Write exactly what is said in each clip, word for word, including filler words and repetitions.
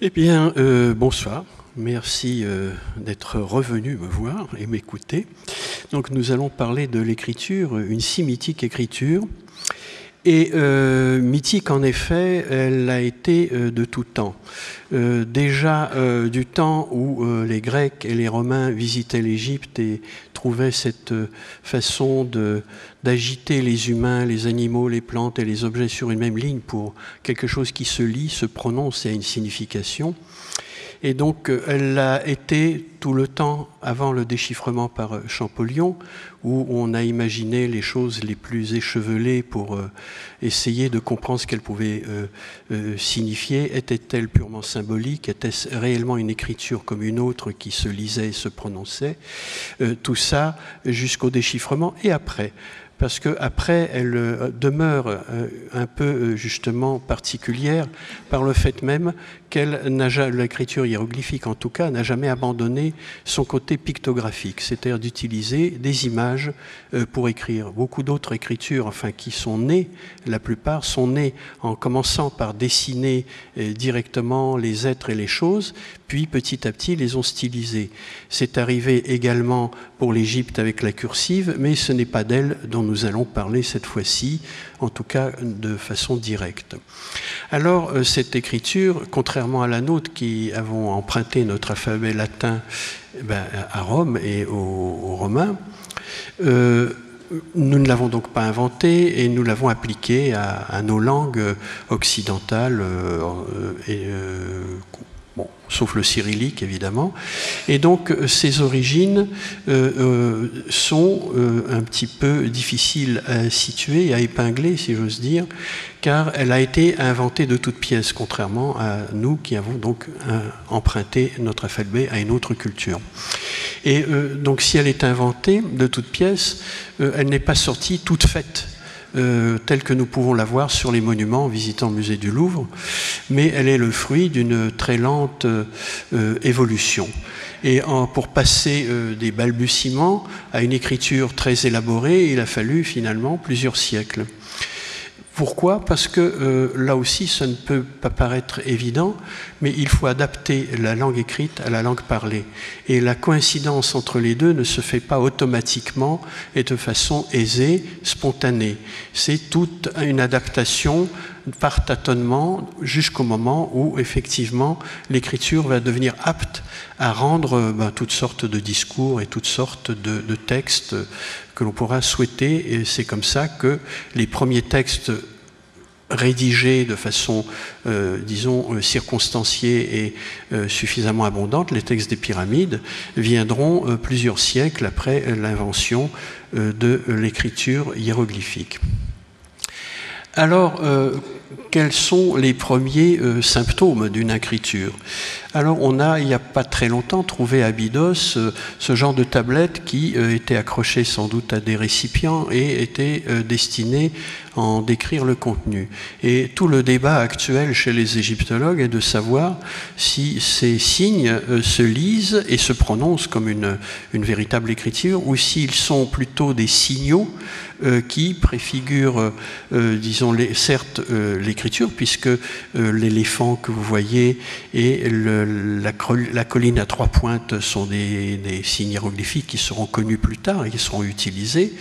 Eh bien, euh, bonsoir. Merci euh, d'être revenu me voir et m'écouter. Donc, nous allons parler de l'écriture, une si mythique écriture. Et euh, mythique, en effet, elle a été euh, de tout temps. Euh, déjà euh, du temps où euh, les Grecs et les Romains visitaient l'Égypte et trouvaient cette euh, façon de, d'agiter les humains, les animaux, les plantes et les objets sur une même ligne pour quelque chose qui se lit, se prononce et a une signification. Et donc, elle a été tout le temps avant le déchiffrement par Champollion, où on a imaginé les choses les plus échevelées pour essayer de comprendre ce qu'elle pouvait signifier. Était-elle purement symbolique? Était-ce réellement une écriture comme une autre qui se lisait et se prononçait? Tout ça jusqu'au déchiffrement et après. Parce qu'après, elle demeure un peu, justement, particulière par le fait même qu'elle n'a jamais, l'écriture hiéroglyphique en tout cas, n'a jamais abandonné son côté pictographique, c'est-à-dire d'utiliser des images pour écrire. Beaucoup d'autres écritures, enfin, qui sont nées, la plupart, sont nées en commençant par dessiner directement les êtres et les choses, puis petit à petit les ont stylisées. C'est arrivé également pour l'Égypte avec la cursive, mais ce n'est pas d'elle dont nous allons parler cette fois-ci, en tout cas de façon directe. Alors, cette écriture, contrairement à la nôtre, qui avons emprunté notre alphabet latin ben, à Rome et aux, aux Romains, euh, nous ne l'avons donc pas inventée et nous l'avons appliquée à, à nos langues occidentales euh, et euh, Bon, sauf le cyrillique, évidemment. Et donc, ses origines euh, euh, sont euh, un petit peu difficiles à situer, à épingler, si j'ose dire, car elle a été inventée de toutes pièces, contrairement à nous qui avons donc euh, emprunté notre alphabet à une autre culture. Et euh, donc, si elle est inventée de toutes pièces, euh, elle n'est pas sortie toute faite. Euh, telle que nous pouvons la voir sur les monuments en visitant le musée du Louvre, mais elle est le fruit d'une très lente euh, évolution. Et en, pour passer euh, des balbutiements à une écriture très élaborée, il a fallu finalement plusieurs siècles. Pourquoi? Parce que euh, là aussi, ça ne peut pas paraître évident, mais il faut adapter la langue écrite à la langue parlée. Et la coïncidence entre les deux ne se fait pas automatiquement et de façon aisée, spontanée. C'est toute une adaptation par tâtonnement jusqu'au moment où, effectivement, l'écriture va devenir apte à rendre ben, toutes sortes de discours et toutes sortes de, de textes que l'on pourra souhaiter. Et c'est comme ça que les premiers textes rédigés de façon, euh, disons, circonstanciée et euh, suffisamment abondante, les textes des pyramides, viendront euh, plusieurs siècles après l'invention euh, de l'écriture hiéroglyphique. Alors, euh, quels sont les premiers euh, symptômes d'une écriture? Alors, on a, il n'y a pas très longtemps, trouvé à Abydos euh, ce genre de tablette qui euh, était accrochée sans doute à des récipients et était euh, destinée à en décrire le contenu. Et tout le débat actuel chez les égyptologues est de savoir si ces signes euh, se lisent et se prononcent comme une, une véritable écriture ou s'ils sont plutôt des signaux euh, qui préfigurent, euh, disons, les, certes, euh, l'écriture, puisque euh, l'éléphant que vous voyez et le La, la colline à trois pointes sont des, des signes hiéroglyphiques qui seront connus plus tard et qui seront utilisés.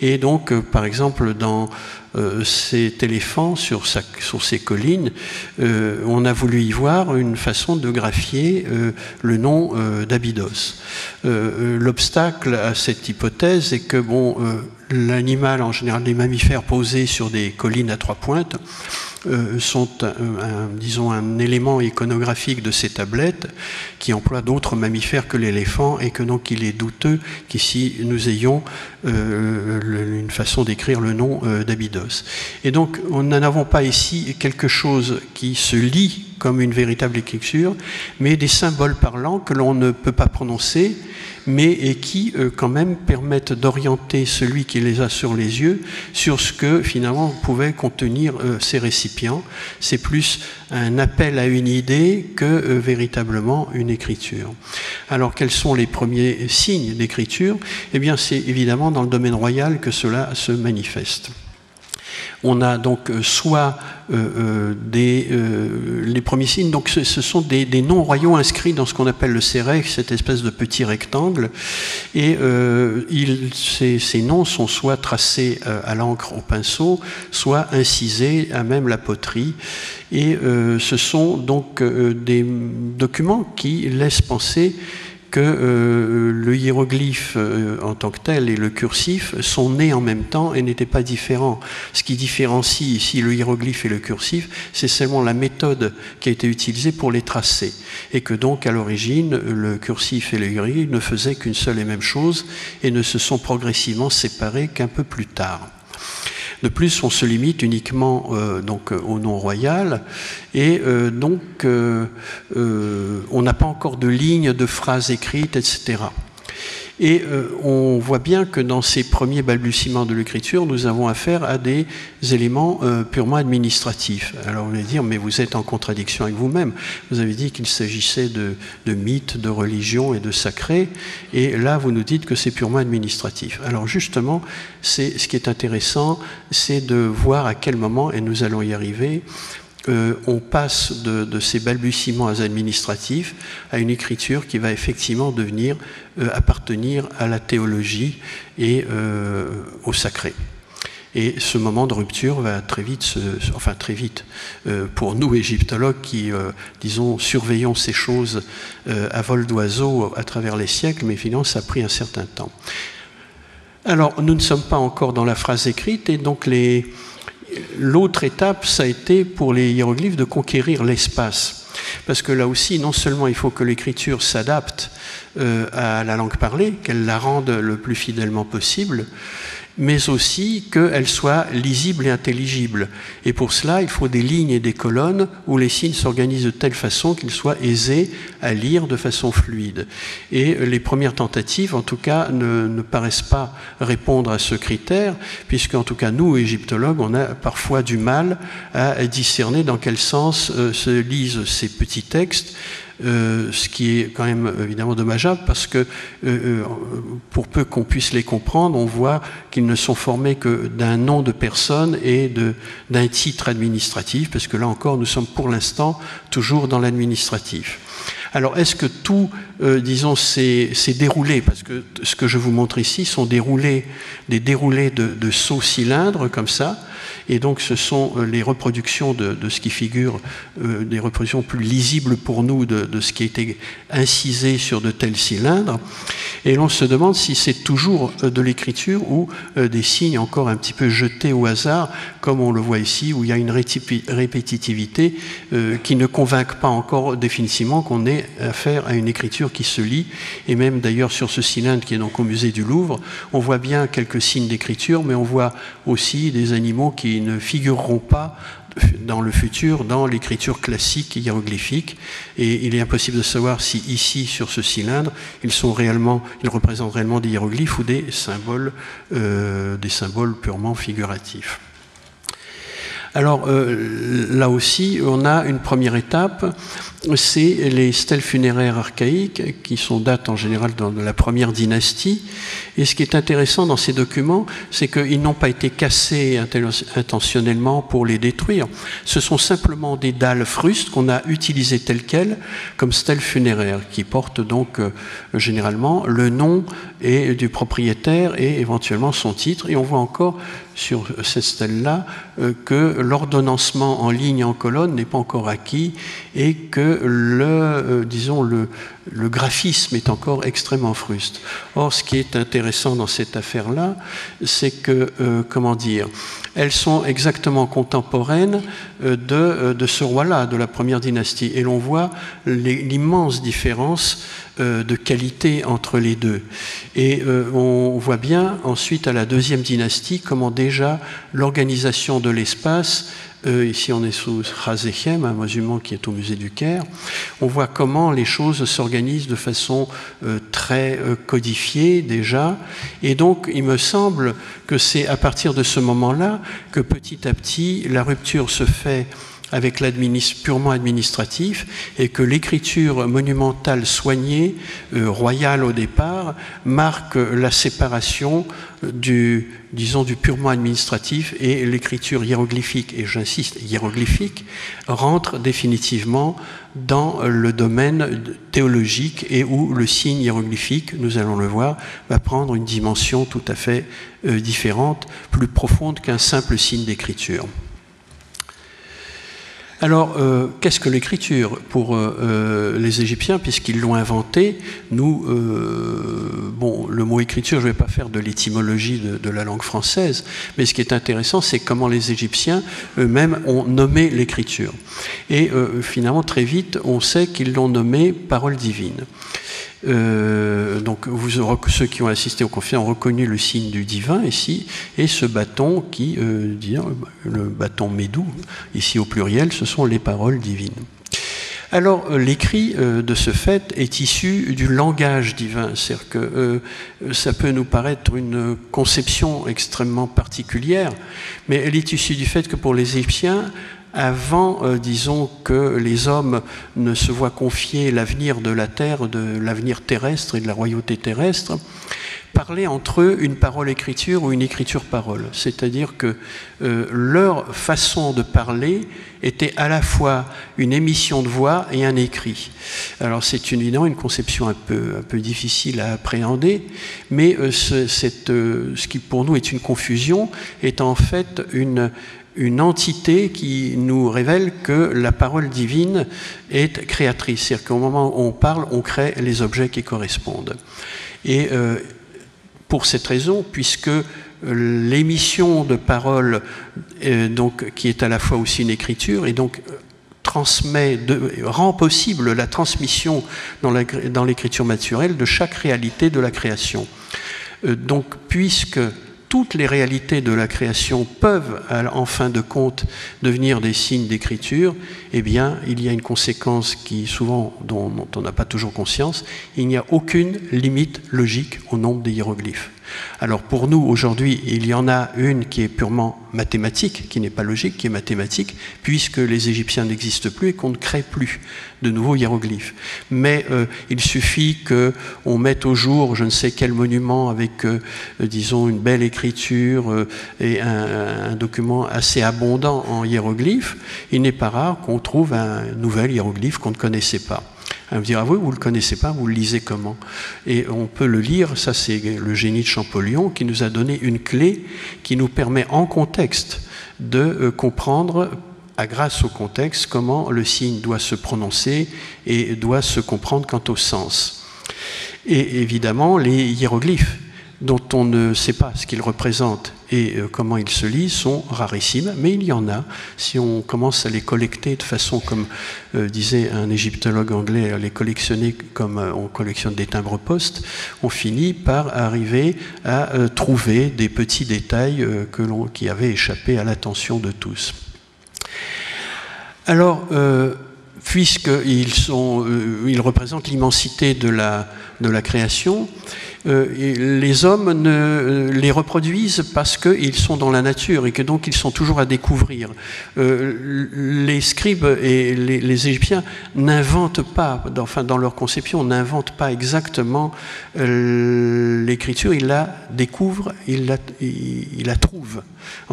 Et donc, euh, par exemple, dans euh, cet éléphant, sur, sa, sur ces collines, euh, on a voulu y voir une façon de graphier euh, le nom euh, d'Abydos. Euh, L'obstacle à cette hypothèse est que, bon, euh, l'animal, en général, les mammifères posés sur des collines à trois pointes, Euh, sont, un, un, disons, un élément iconographique de ces tablettes qui emploient d'autres mammifères que l'éléphant et que donc il est douteux qu'ici nous ayons euh, le, une façon d'écrire le nom euh, d'Abydos. Et donc, nous n'avons pas ici quelque chose qui se lit comme une véritable écriture, mais des symboles parlants que l'on ne peut pas prononcer, mais et qui, euh, quand même, permettent d'orienter celui qui les a sur les yeux sur ce que, finalement, pouvaient contenir euh, ces récipients. C'est plus un appel à une idée que, euh, véritablement, une écriture. Alors, quels sont les premiers signes d'écriture? Eh bien, c'est évidemment dans le domaine royal que cela se manifeste. On a donc soit euh, des, euh, les premiers signes, donc ce, ce sont des, des noms royaux inscrits dans ce qu'on appelle le sérec, cette espèce de petit rectangle, et euh, il, ces, ces noms sont soit tracés à l'encre au pinceau, soit incisés à même la poterie, et euh, ce sont donc euh, des documents qui laissent penser que euh, le hiéroglyphe euh, en tant que tel et le cursif sont nés en même temps et n'étaient pas différents. Ce qui différencie ici le hiéroglyphe et le cursif, c'est seulement la méthode qui a été utilisée pour les tracer. Et que donc, à l'origine, le cursif et le hiéroglyphe ne faisaient qu'une seule et même chose et ne se sont progressivement séparés qu'un peu plus tard. De plus, on se limite uniquement euh, donc, au nom royal et euh, donc euh, euh, on n'a pas encore de lignes, de phrases écrites, et cetera. Et euh, on voit bien que dans ces premiers balbutiements de l'écriture, nous avons affaire à des éléments euh, purement administratifs. Alors vous allez dire, mais vous êtes en contradiction avec vous-même. Vous avez dit qu'il s'agissait de, de mythes, de religions et de sacrés, et là vous nous dites que c'est purement administratif. Alors justement, c'est, ce qui est intéressant, c'est de voir à quel moment, et nous allons y arriver, Euh, on passe de, de ces balbutiements administratifs à une écriture qui va effectivement devenir, euh, appartenir à la théologie et euh, au sacré. Et ce moment de rupture va très vite, se, enfin très vite, euh, pour nous égyptologues qui, euh, disons, surveillons ces choses euh, à vol d'oiseau à travers les siècles, mais finalement ça a pris un certain temps. Alors nous ne sommes pas encore dans la phrase écrite et donc les... L'autre étape, ça a été pour les hiéroglyphes de conquérir l'espace. Parce que là aussi, non seulement il faut que l'écriture s'adapte euh, à la langue parlée, qu'elle la rende le plus fidèlement possible, mais aussi qu'elle soit lisible et intelligible. Et pour cela, il faut des lignes et des colonnes où les signes s'organisent de telle façon qu'ils soient aisés à lire de façon fluide. Et les premières tentatives, en tout cas, ne, ne paraissent pas répondre à ce critère, puisque, en tout cas, nous, égyptologues, on a parfois du mal à discerner dans quel sens euh, se lisent ces petits textes, Euh, ce qui est quand même évidemment dommageable parce que euh, pour peu qu'on puisse les comprendre, on voit qu'ils ne sont formés que d'un nom de personne et de, d'un titre administratif, parce que là encore nous sommes pour l'instant toujours dans l'administratif. Alors est-ce que tout, euh, disons, s'est déroulé, parce que ce que je vous montre ici sont déroulés, des déroulés de, de sauts cylindres comme ça, et donc ce sont les reproductions de, de ce qui figure, euh, des reproductions plus lisibles pour nous de, de ce qui a été incisé sur de tels cylindres, et l'on se demande si c'est toujours de l'écriture ou euh, des signes encore un petit peu jetés au hasard, comme on le voit ici, où il y a une répétitivité euh, qui ne convainc pas encore définitivement qu'on est affaire à une écriture qui se lit, et même d'ailleurs sur ce cylindre qui est donc au musée du Louvre, on voit bien quelques signes d'écriture, mais on voit aussi des animaux qui qui ne figureront pas dans le futur dans l'écriture classique hiéroglyphique, et il est impossible de savoir si ici sur ce cylindre ils sont réellement, ils représentent réellement des hiéroglyphes ou des symboles, euh, des symboles purement figuratifs. Alors euh, là aussi on a une première étape, c'est les stèles funéraires archaïques qui sont datent en général dans la première dynastie, et ce qui est intéressant dans ces documents c'est qu'ils n'ont pas été cassés intentionnellement pour les détruire, ce sont simplement des dalles frustes qu'on a utilisées telles quelles comme stèles funéraires qui portent donc euh, généralement le nom et, du propriétaire et éventuellement son titre, et on voit encore sur cette stèle-là euh, que l'ordonnancement en ligne et en colonne n'est pas encore acquis et que le, euh, disons le, le graphisme est encore extrêmement fruste. Or, ce qui est intéressant dans cette affaire-là, c'est que, euh, comment dire, elles sont exactement contemporaines euh, de, euh, de ce roi-là, de la première dynastie, et l'on voit l'immense différence euh, de qualité entre les deux. Et euh, on voit bien ensuite à la deuxième dynastie comment déjà l'organisation de l'espace, euh, ici on est sous Khasekhem, un monument qui est au musée du Caire, on voit comment les choses s'organisent de façon euh, très euh, codifiée déjà, et donc il me semble que c'est à partir de ce moment-là que petit à petit la rupture se fait avec l'administratif purement administratif, et que l'écriture monumentale soignée, euh, royale au départ, marque la séparation du, disons, du purement administratif, et l'écriture hiéroglyphique, et j'insiste, hiéroglyphique, rentre définitivement dans le domaine théologique et où le signe hiéroglyphique, nous allons le voir, va prendre une dimension tout à fait euh, différente, plus profonde qu'un simple signe d'écriture. Alors, euh, qu'est-ce que l'écriture pour euh, les Égyptiens, puisqu'ils l'ont inventée? Nous, euh, bon, le mot écriture, je ne vais pas faire de l'étymologie de, de la langue française, mais ce qui est intéressant, c'est comment les Égyptiens eux-mêmes ont nommé l'écriture. Et euh, finalement, très vite, on sait qu'ils l'ont nommée parole divine. Euh, donc vous, ceux qui ont assisté aux conférences ont reconnu le signe du divin ici, et ce bâton qui euh, dit, le bâton Médou, ici au pluriel, ce sont les paroles divines. Alors l'écrit euh, de ce fait est issu du langage divin, c'est-à-dire que euh, ça peut nous paraître une conception extrêmement particulière, mais elle est issue du fait que pour les Égyptiens, avant, euh, disons, que les hommes ne se voient confier l'avenir de la terre, de l'avenir terrestre et de la royauté terrestre, parler entre eux une parole écriture ou une écriture parole. C'est-à-dire que euh, leur façon de parler était à la fois une émission de voix et un écrit. Alors c'est évidemment une conception un peu, un peu difficile à appréhender, mais euh, ce, cette, euh, ce qui pour nous est une confusion est en fait une... une entité qui nous révèle que la parole divine est créatrice. C'est-à-dire qu'au moment où on parle, on crée les objets qui correspondent. Et euh, pour cette raison, puisque l'émission de parole, euh, donc, qui est à la fois aussi une écriture, et donc transmet, de, rend possible la transmission dans l'écriture naturelle de chaque réalité de la création. Euh, donc, puisque toutes les réalités de la création peuvent, en fin de compte, devenir des signes d'écriture, eh bien, il y a une conséquence qui, souvent, dont on n'a pas toujours conscience, il n'y a aucune limite logique au nombre des hiéroglyphes. Alors, pour nous, aujourd'hui, il y en a une qui est purement mathématique, qui n'est pas logique, qui est mathématique, puisque les Égyptiens n'existent plus et qu'on ne crée plus de nouveaux hiéroglyphes. Mais euh, il suffit qu'on mette au jour je ne sais quel monument avec, euh, disons, une belle écriture euh, et un, un document assez abondant en hiéroglyphes. Il n'est pas rare qu'on trouve un nouvel hiéroglyphe qu'on ne connaissait pas. On me dira, ah oui, vous ne le connaissez pas, vous le lisez comment? Et on peut le lire, ça c'est le génie de Champollion qui nous a donné une clé qui nous permet en contexte de comprendre, à grâce au contexte, comment le signe doit se prononcer et doit se comprendre quant au sens. Et évidemment, les hiéroglyphes, dont on ne sait pas ce qu'ils représentent et comment ils se lisent, sont rarissimes, mais il y en a. Si on commence à les collecter de façon, comme euh, disait un égyptologue anglais, à les collectionner comme euh, on collectionne des timbres-postes, on finit par arriver à euh, trouver des petits détails euh, que l'on, qui avaient échappé à l'attention de tous. Alors, euh, puisqu'ils sont, euh, ils représentent l'immensité de la, de la création, Euh, les hommes ne les reproduisent parce qu'ils sont dans la nature et que donc ils sont toujours à découvrir. Euh, les scribes et les, les Égyptiens n'inventent pas, dans, enfin dans leur conception, n'inventent pas exactement euh, l'écriture, ils la découvrent, ils la, ils la trouvent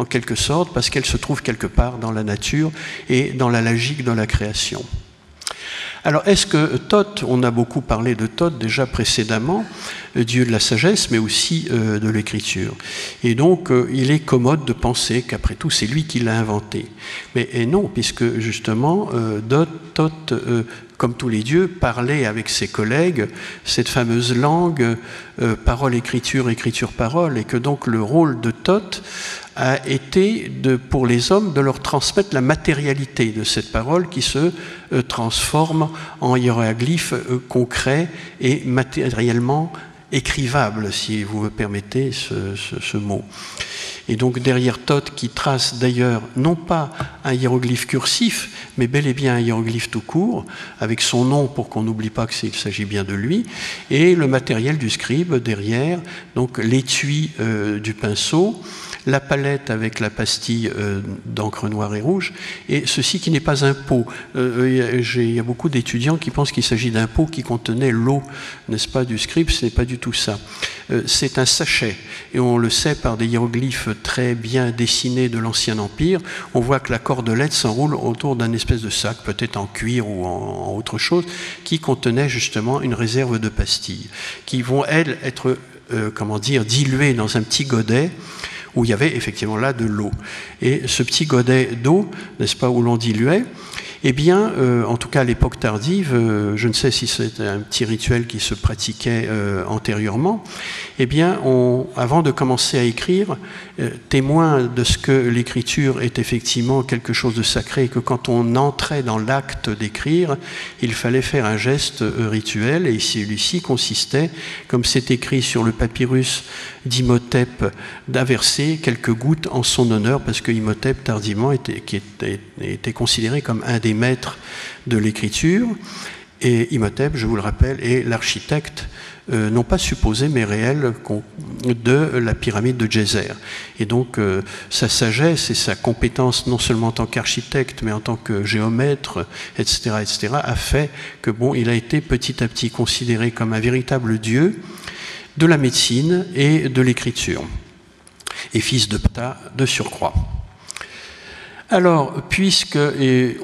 en quelque sorte parce qu'elle se trouve quelque part dans la nature et dans la logique de la création. Alors, est-ce que Thoth, on a beaucoup parlé de Thoth déjà précédemment, dieu de la sagesse, mais aussi euh, de l'écriture. Et donc, euh, il est commode de penser qu'après tout, c'est lui qui l'a inventé. Mais et non, puisque justement, euh, Thoth, euh, comme tous les dieux, parlait avec ses collègues cette fameuse langue euh, parole-écriture, écriture-parole, et que donc le rôle de Thoth a été de, pour les hommes de leur transmettre la matérialité de cette parole qui se euh, transforme en hiéroglyphes euh, concrets et matériellement écrivables, si vous me permettez ce, ce, ce mot. Et donc derrière Thoth, qui trace d'ailleurs non pas un hiéroglyphe cursif, mais bel et bien un hiéroglyphe tout court, avec son nom pour qu'on n'oublie pas qu'il s'agit bien de lui, et le matériel du scribe derrière, donc l'étui euh, du pinceau, la palette avec la pastille euh, d'encre noire et rouge, et ceci qui n'est pas un pot. Euh, il y a beaucoup d'étudiants qui pensent qu'il s'agit d'un pot qui contenait l'eau, n'est-ce pas, du scribe. Ce n'est pas du tout ça. Euh, c'est un sachet, et on le sait par des hiéroglyphes très bien dessinés de l'Ancien Empire. On voit que la cordelette s'enroule autour d'un espèce de sac, peut-être en cuir ou en, en autre chose, qui contenait justement une réserve de pastilles, qui vont, elles, être euh, comment dire, diluées dans un petit godet, où il y avait effectivement là de l'eau. Et ce petit godet d'eau, n'est-ce pas, où l'on diluait, eh bien, euh, en tout cas à l'époque tardive, euh, je ne sais si c'était un petit rituel qui se pratiquait euh, antérieurement, eh bien, on, avant de commencer à écrire, euh, témoin de ce que l'écriture est effectivement quelque chose de sacré, et que quand on entrait dans l'acte d'écrire, il fallait faire un geste euh, rituel, et celui-ci consistait, comme c'est écrit sur le papyrus d'Imhotep, d'averser quelques gouttes en son honneur, parce que Imhotep, tardivement, était, qui était, était considéré comme un des maîtres de l'écriture, et Imhotep, je vous le rappelle, est l'architecte, euh, non pas supposé mais réel, de la pyramide de Djoser. Et donc euh, sa sagesse et sa compétence, non seulement en tant qu'architecte mais en tant que géomètre, et cetera, et cetera, a fait que bon, il a été petit à petit considéré comme un véritable dieu de la médecine et de l'écriture, et fils de Ptah de surcroît. Alors, puisque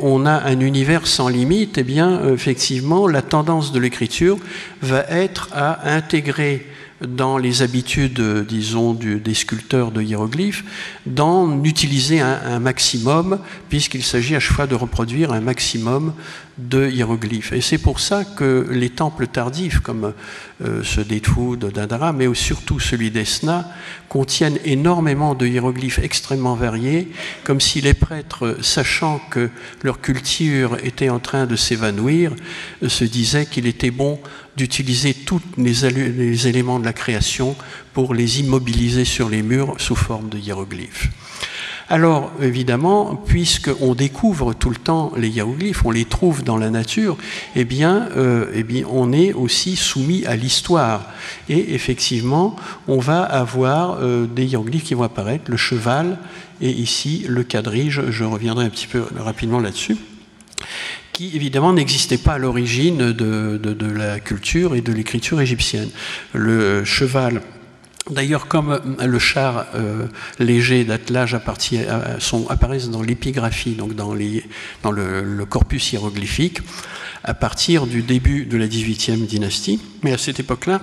on a un univers sans limite, eh bien, effectivement, la tendance de l'écriture va être à intégrer dans les habitudes, disons, du, des sculpteurs de hiéroglyphes, d'en utiliser un, un maximum, puisqu'il s'agit à chaque fois de reproduire un maximum de hiéroglyphes. Et c'est pour ça que les temples tardifs, comme euh, ceux d'Edfu, de Dendara, mais surtout celui d'Esna, contiennent énormément de hiéroglyphes extrêmement variés, comme si les prêtres, sachant que leur culture était en train de s'évanouir, euh, se disaient qu'il était bon d'utiliser tous les, les éléments de la création pour les immobiliser sur les murs sous forme de hiéroglyphes. Alors, évidemment, puisqu'on découvre tout le temps les hiéroglyphes, on les trouve dans la nature, eh bien, euh, eh bien on est aussi soumis à l'histoire. Et effectivement, on va avoir euh, des hiéroglyphes qui vont apparaître, le cheval et ici le quadrige, je reviendrai un petit peu rapidement là-dessus, qui évidemment n'existait pas à l'origine de, de, de la culture et de l'écriture égyptienne. Le cheval... D'ailleurs, comme le char euh, léger d'attelage apparaissent dans l'épigraphie, donc dans, les, dans le, le corpus hiéroglyphique, à partir du début de la dix-huitième dynastie, mais à cette époque-là,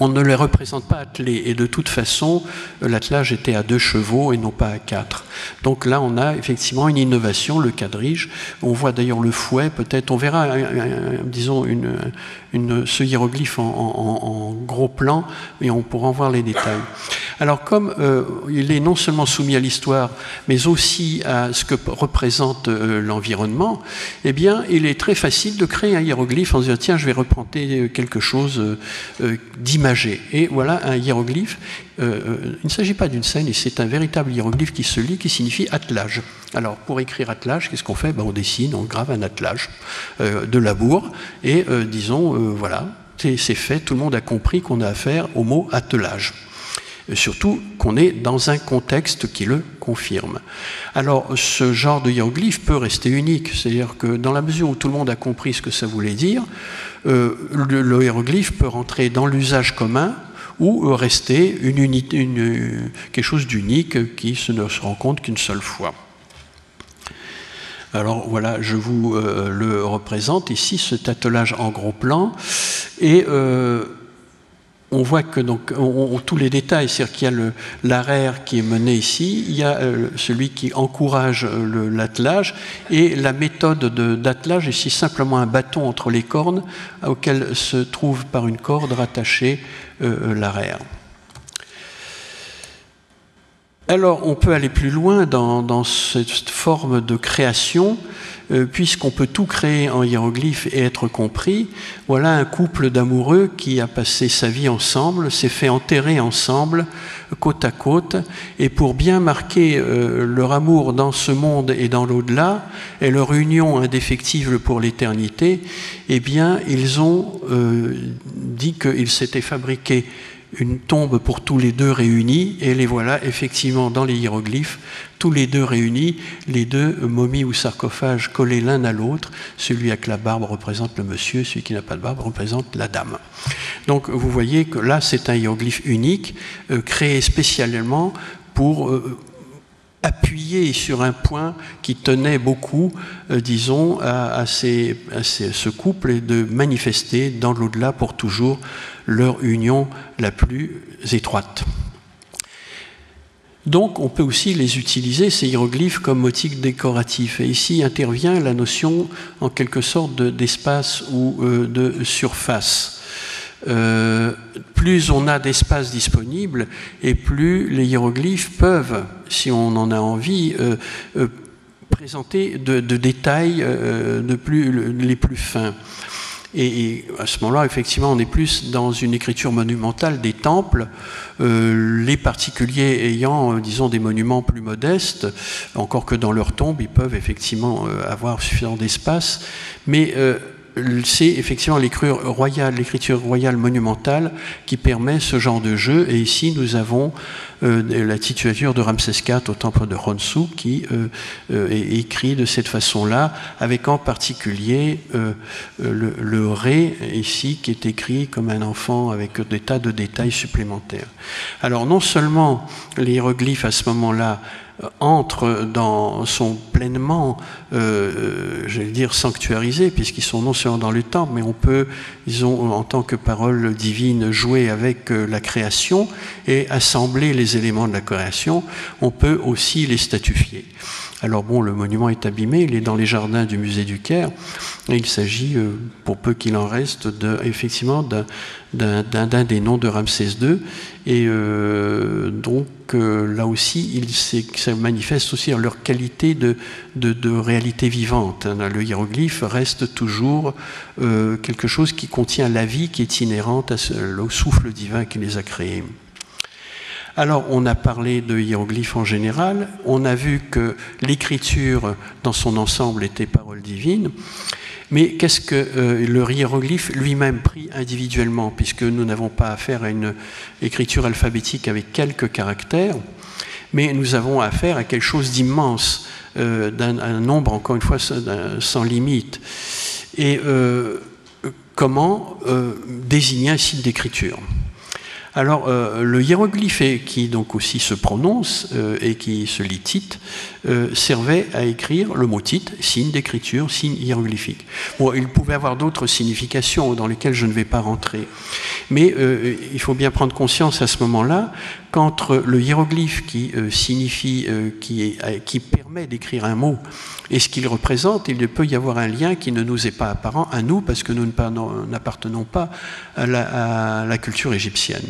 on ne les représente pas attelés, et de toute façon, l'attelage était à deux chevaux et non pas à quatre. Donc là, on a effectivement une innovation, le quadrige. On voit d'ailleurs le fouet, peut-être, on verra, euh, disons, une, une, ce hiéroglyphe en, en, en gros plan, et on pourra en voir les détails. Alors, comme euh, il est non seulement soumis à l'histoire, mais aussi à ce que représente euh, l'environnement, eh bien, il est très facile de créer un hiéroglyphe en se disant, tiens, je vais reprendre quelque chose euh, euh, d'imager. Et voilà un hiéroglyphe. Euh, il ne s'agit pas d'une scène, c'est un véritable hiéroglyphe qui se lit, qui signifie attelage. Alors, pour écrire attelage, qu'est-ce qu'on fait? Ben, on dessine, on grave un attelage euh, de labour, et euh, disons, euh, voilà, c'est fait, tout le monde a compris qu'on a affaire au mot attelage. Et surtout qu'on est dans un contexte qui le confirme. Alors, ce genre de hiéroglyphe peut rester unique, c'est-à-dire que dans la mesure où tout le monde a compris ce que ça voulait dire, euh, le, le hiéroglyphe peut rentrer dans l'usage commun ou rester une unité, une, une, quelque chose d'unique qui se ne se rencontre qu'une seule fois. Alors voilà, je vous euh, le représente ici, cet attelage en gros plan, et... Euh, on voit que donc, on, on, tous les détails, c'est-à-dire qu'il y a l'arère qui est mené ici, il y a euh, celui qui encourage euh, l'attelage, et la méthode d'attelage, ici simplement un bâton entre les cornes, auquel se trouve par une corde rattachée euh, l'arère. Alors on peut aller plus loin dans, dans cette forme de création, puisqu'on peut tout créer en hiéroglyphe et être compris. Voilà un couple d'amoureux qui a passé sa vie ensemble, s'est fait enterrer ensemble, côte à côte, et pour bien marquer euh, leur amour dans ce monde et dans l'au-delà, et leur union indéfectible pour l'éternité, eh bien, ils ont euh, dit qu'il s'était fabriqué une tombe pour tous les deux réunis, et les voilà effectivement dans les hiéroglyphes, tous les deux réunis, les deux momies ou sarcophages collés l'un à l'autre, celui avec la barbe représente le monsieur, celui qui n'a pas de barbe représente la dame. Donc vous voyez que là c'est un hiéroglyphe unique, euh, créé spécialement pour... Euh, appuyé sur un point qui tenait beaucoup, euh, disons, à, à, ces, à ces, ce couple, et de manifester dans l'au-delà pour toujours leur union la plus étroite. Donc on peut aussi les utiliser, ces hiéroglyphes, comme motifs décoratifs. Et ici intervient la notion, en quelque sorte, d'espace de, ou euh, de surface. Euh, plus on a d'espace disponible et plus les hiéroglyphes peuvent, si on en a envie, euh, euh, présenter de, de détails euh, de plus, les plus fins. Et à ce moment-là, effectivement, on est plus dans une écriture monumentale des temples, euh, les particuliers ayant, euh, disons, des monuments plus modestes, encore que dans leur tombe, ils peuvent effectivement euh, avoir suffisamment d'espace, mais... Euh, c'est effectivement l'écriture royale, l'écriture royale monumentale qui permet ce genre de jeu. Et ici, nous avons euh, la titulature de Ramsès quatre au temple de Ronsou qui euh, euh, est écrit de cette façon-là, avec en particulier euh, le, le ré, ici, qui est écrit comme un enfant avec des tas de détails supplémentaires. Alors, non seulement les hiéroglyphes à ce moment-là entrent dans, sont pleinement, euh, j'allais dire, sanctuarisés, puisqu'ils sont non seulement dans le temple, mais on peut, disons, en tant que parole divine, jouer avec la création et assembler les éléments de la création. On peut aussi les statufier. Alors bon, le monument est abîmé, il est dans les jardins du musée du Caire, et il s'agit, pour peu qu'il en reste, de, effectivement d'un des noms de Ramsès deux, et euh, donc euh, là aussi, il, ça manifeste aussi leur qualité de, de, de réalité vivante. Le hiéroglyphe reste toujours euh, quelque chose qui contient la vie qui est inhérente à ce, au souffle divin qui les a créés. Alors, on a parlé de hiéroglyphes en général, on a vu que l'écriture dans son ensemble était parole divine, mais qu'est-ce que euh, le hiéroglyphe lui-même pris individuellement, puisque nous n'avons pas affaire à une écriture alphabétique avec quelques caractères, mais nous avons affaire à quelque chose d'immense, euh, d'un nombre, encore une fois, sans limite. Et euh, comment euh, désigner un site d'écriture ? Alors, euh, le hiéroglyphe, qui donc aussi se prononce euh, et qui se lit titre, euh, servait à écrire le mot titre, signe d'écriture, signe hiéroglyphique. Bon, il pouvait avoir d'autres significations dans lesquelles je ne vais pas rentrer. Mais euh, il faut bien prendre conscience à ce moment-là qu'entre le hiéroglyphe qui euh, signifie, euh, qui, est, euh, qui permet d'écrire un mot et ce qu'il représente, il peut y avoir un lien qui ne nous est pas apparent à nous parce que nous n'appartenons pas à la, à la culture égyptienne.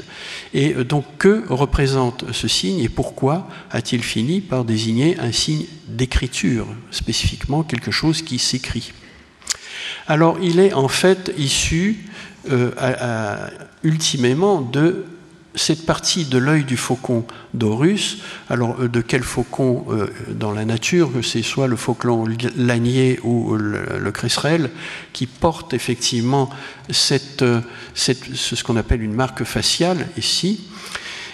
Et donc, que représente ce signe et pourquoi a-t-il fini par désigner un signe d'écriture, spécifiquement quelque chose qui s'écrit? Alors, il est en fait issu, euh, à, à, ultimément, de cette partie de l'œil du faucon d'Horus. Alors, de quel faucon euh, dans la nature, que c'est soit le faucon lanier ou le, le cresserelle, qui porte effectivement cette, cette, ce qu'on appelle une marque faciale, ici,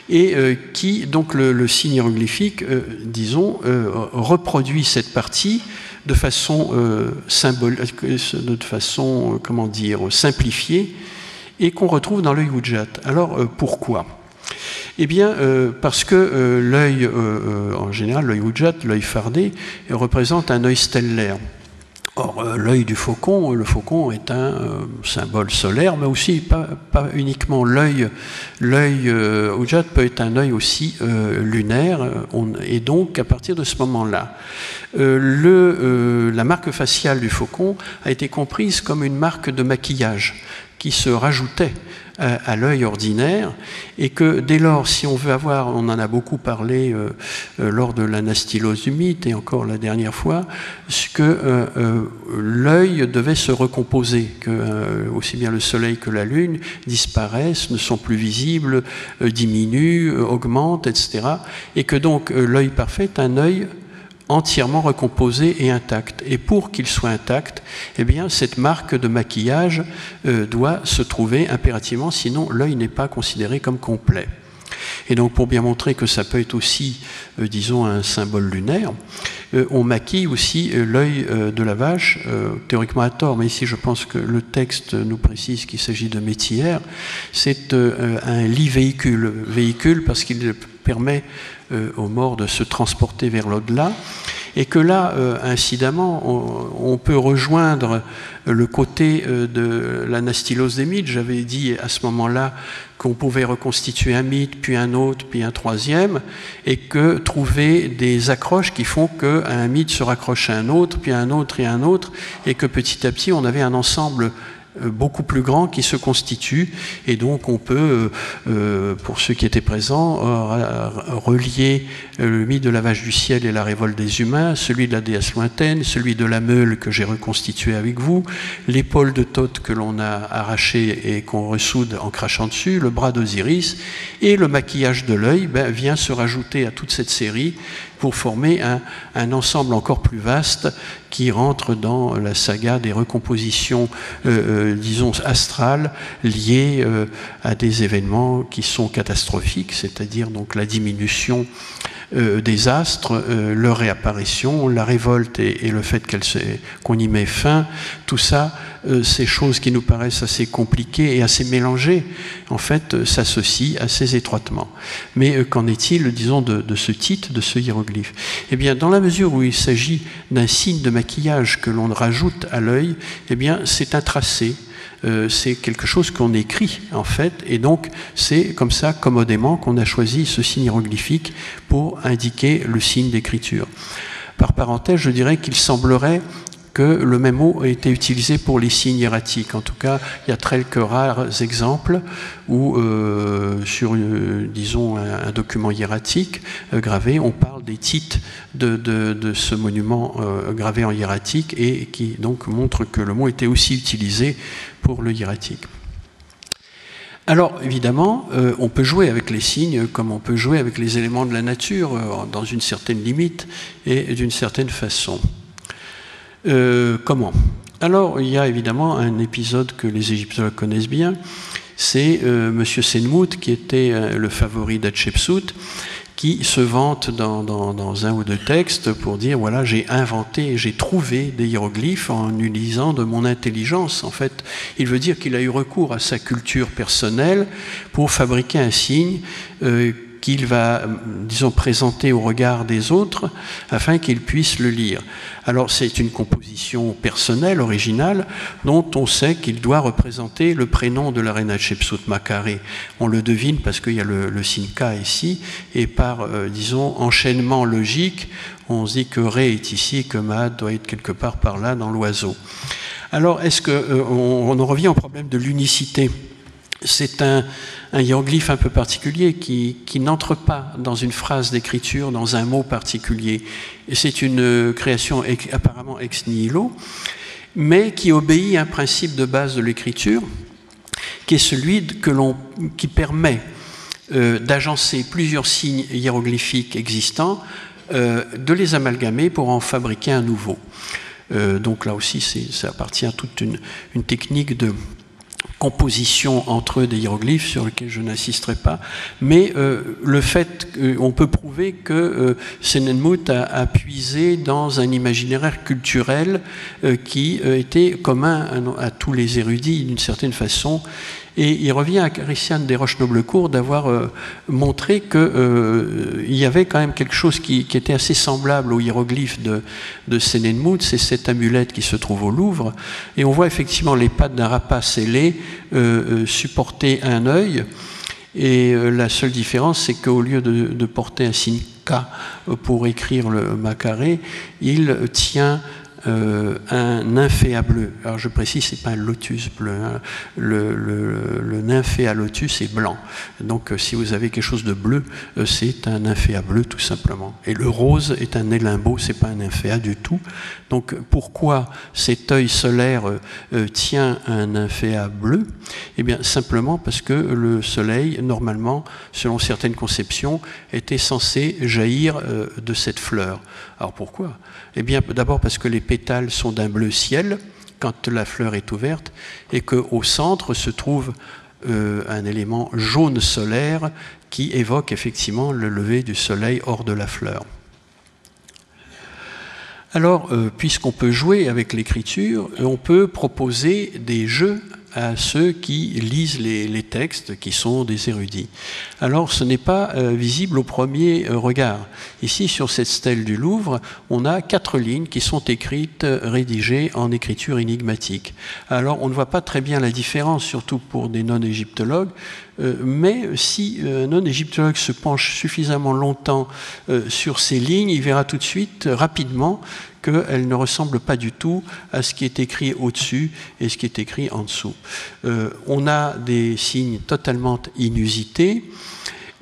et euh, qui, donc le, le signe hiéroglyphique, euh, disons, euh, reproduit cette partie de façon euh, symbolique, de façon, comment dire, simplifiée, et qu'on retrouve dans l'œil Wudjat. Alors, euh, pourquoi? Eh bien, euh, parce que euh, l'œil, euh, euh, en général, l'œil Wudjat, l'œil fardé, représente un œil stellaire. Or, euh, l'œil du faucon, le faucon est un euh, symbole solaire, mais aussi, pas, pas uniquement l'œil. L'œil euh, Wudjat peut être un œil aussi euh, lunaire, on, et donc, à partir de ce moment-là, euh, euh, la marque faciale du faucon a été comprise comme une marque de maquillage, qui se rajoutait à, à l'œil ordinaire, et que dès lors, si on veut avoir, on en a beaucoup parlé euh, euh, lors de l'anastylose du mythe, et encore la dernière fois, que euh, euh, l'œil devait se recomposer, que euh, aussi bien le soleil que la lune disparaissent, ne sont plus visibles, euh, diminuent, euh, augmentent, et cetera, et que donc euh, l'œil parfait est un œil entièrement recomposé et intact. Et pour qu'il soit intact, eh bien, cette marque de maquillage euh, doit se trouver impérativement, sinon l'œil n'est pas considéré comme complet. Et donc, pour bien montrer que ça peut être aussi, euh, disons, un symbole lunaire, euh, on maquille aussi euh, l'œil euh, de la vache, euh, théoriquement à tort, mais ici je pense que le texte nous précise qu'il s'agit de métière. C'est euh, un lit véhicule, véhicule parce qu'il permet euh, aux morts de se transporter vers l'au-delà, et que là, euh, incidemment, on, on peut rejoindre le côté euh, de la Nastylose des mythes. J'avais dit à ce moment-là qu'on pouvait reconstituer un mythe, puis un autre, puis un troisième, et que trouver des accroches qui font qu'un mythe se raccroche à un autre, puis à un autre et à un autre, et que petit à petit, on avait un ensemble beaucoup plus grand qui se constitue, et donc on peut, euh, pour ceux qui étaient présents, euh, relier le mythe de la vache du ciel et la révolte des humains, celui de la déesse lointaine, celui de la meule que j'ai reconstitué avec vous, l'épaule de Thoth que l'on a arrachée et qu'on ressoude en crachant dessus, le bras d'Osiris, et le maquillage de l'œil ben, vient se rajouter à toute cette série pour former un, un ensemble encore plus vaste qui rentre dans la saga des recompositions, euh, euh, disons, astrales liées euh, à des événements qui sont catastrophiques, c'est-à-dire donc la diminution euh, des astres, euh, leur réapparition, la révolte et, et le fait qu'elle se, qu'on y met fin, tout ça, euh, ces choses qui nous paraissent assez compliquées et assez mélangées, en fait, euh, s'associent assez étroitement. Mais euh, qu'en est-il, disons, de, de ce titre, de ce hiéroglyphe? Eh bien, dans la mesure où il s'agit d'un signe de maquillage que l'on rajoute à l'œil, eh bien, c'est un tracé. Euh, c'est quelque chose qu'on écrit, en fait, et donc c'est comme ça, commodément, qu'on a choisi ce signe hiéroglyphique pour indiquer le signe d'écriture. Par parenthèse, je dirais qu'il semblerait que le même mot a été utilisé pour les signes hiératiques. En tout cas, il y a très rares exemples où, euh, sur, euh, disons, un, un document hiératique euh, gravé, on parle des titres de, de, de ce monument euh, gravé en hiératique et qui donc montre que le mot était aussi utilisé pour le hiératique. Alors, évidemment, euh, on peut jouer avec les signes comme on peut jouer avec les éléments de la nature, euh, dans une certaine limite et d'une certaine façon. Euh, comment? Alors, il y a évidemment un épisode que les égyptologues connaissent bien, c'est euh, monsieur Senenmout, qui était euh, le favori d'Hatchepsout, qui se vante dans, dans, dans un ou deux textes pour dire, voilà, j'ai inventé, j'ai trouvé des hiéroglyphes en utilisant de mon intelligence. En fait, il veut dire qu'il a eu recours à sa culture personnelle pour fabriquer un signe euh, qu'il va, disons, présenter au regard des autres afin qu'ils puissent le lire. Alors, c'est une composition personnelle, originale, dont on sait qu'il doit représenter le prénom de la reine Hatchepsout, Makaré. On le devine parce qu'il y a le, le signe K ici, et par, euh, disons, enchaînement logique, on se dit que Ré est ici, que Ma doit être quelque part par là dans l'oiseau. Alors, est-ce qu'on euh, on en revient au problème de l'unicité? C'est un, un hiéroglyphe un peu particulier qui, qui n'entre pas dans une phrase d'écriture, dans un mot particulier. C'est une création apparemment ex nihilo, mais qui obéit à un principe de base de l'écriture, qui est celui que l'on, qui permet euh, d'agencer plusieurs signes hiéroglyphiques existants, euh, de les amalgamer pour en fabriquer un nouveau. Euh, donc là aussi, ça appartient à toute une, une technique de composition entre eux des hiéroglyphes sur lesquels je n'insisterai pas, mais euh, le fait qu'on peut prouver que euh, Senenmout a, a puisé dans un imaginaire culturel euh, qui euh, était commun à, à tous les érudits d'une certaine façon, et il revient à Christiane Desroches-Noblecourt d'avoir euh, montré qu'il euh, y avait quand même quelque chose qui, qui était assez semblable au hiéroglyphe de, de Senenmout, c'est cette amulette qui se trouve au Louvre, et on voit effectivement les pattes d'un rapace ailé euh, supporter un œil, et euh, la seule différence, c'est qu'au lieu de, de porter un signe K pour écrire le Makaré, il tient euh, un nymphéa bleu. Alors je précise, c'est pas un lotus bleu, hein. le, le, le nymphéa lotus est blanc. Donc si vous avez quelque chose de bleu, c'est un nymphéa bleu tout simplement. Et le rose est un élimbo, c'est pas un nymphéa du tout. Donc pourquoi cet œil solaire euh, tient un nymphéa bleu? Eh bien simplement parce que le soleil, normalement, selon certaines conceptions, était censé jaillir euh, de cette fleur. Alors pourquoi? Eh bien d'abord parce que les pétales sont d'un bleu ciel quand la fleur est ouverte et qu'au centre se trouve euh, un élément jaune solaire qui évoque effectivement le lever du soleil hors de la fleur. Alors, euh, puisqu'on peut jouer avec l'écriture, on peut proposer des jeux à ceux qui lisent les, les textes, qui sont des érudits. Alors, ce n'est pas euh, visible au premier euh, regard. Ici, sur cette stèle du Louvre, on a quatre lignes qui sont écrites, euh, rédigées en écriture énigmatique. Alors, on ne voit pas très bien la différence, surtout pour des non-égyptologues, euh, mais si euh, un non-égyptologue se penche suffisamment longtemps euh, sur ces lignes, il verra tout de suite, euh, rapidement, qu'elle ne ressemble pas du tout à ce qui est écrit au-dessus et ce qui est écrit en dessous. Euh, on a des signes totalement inusités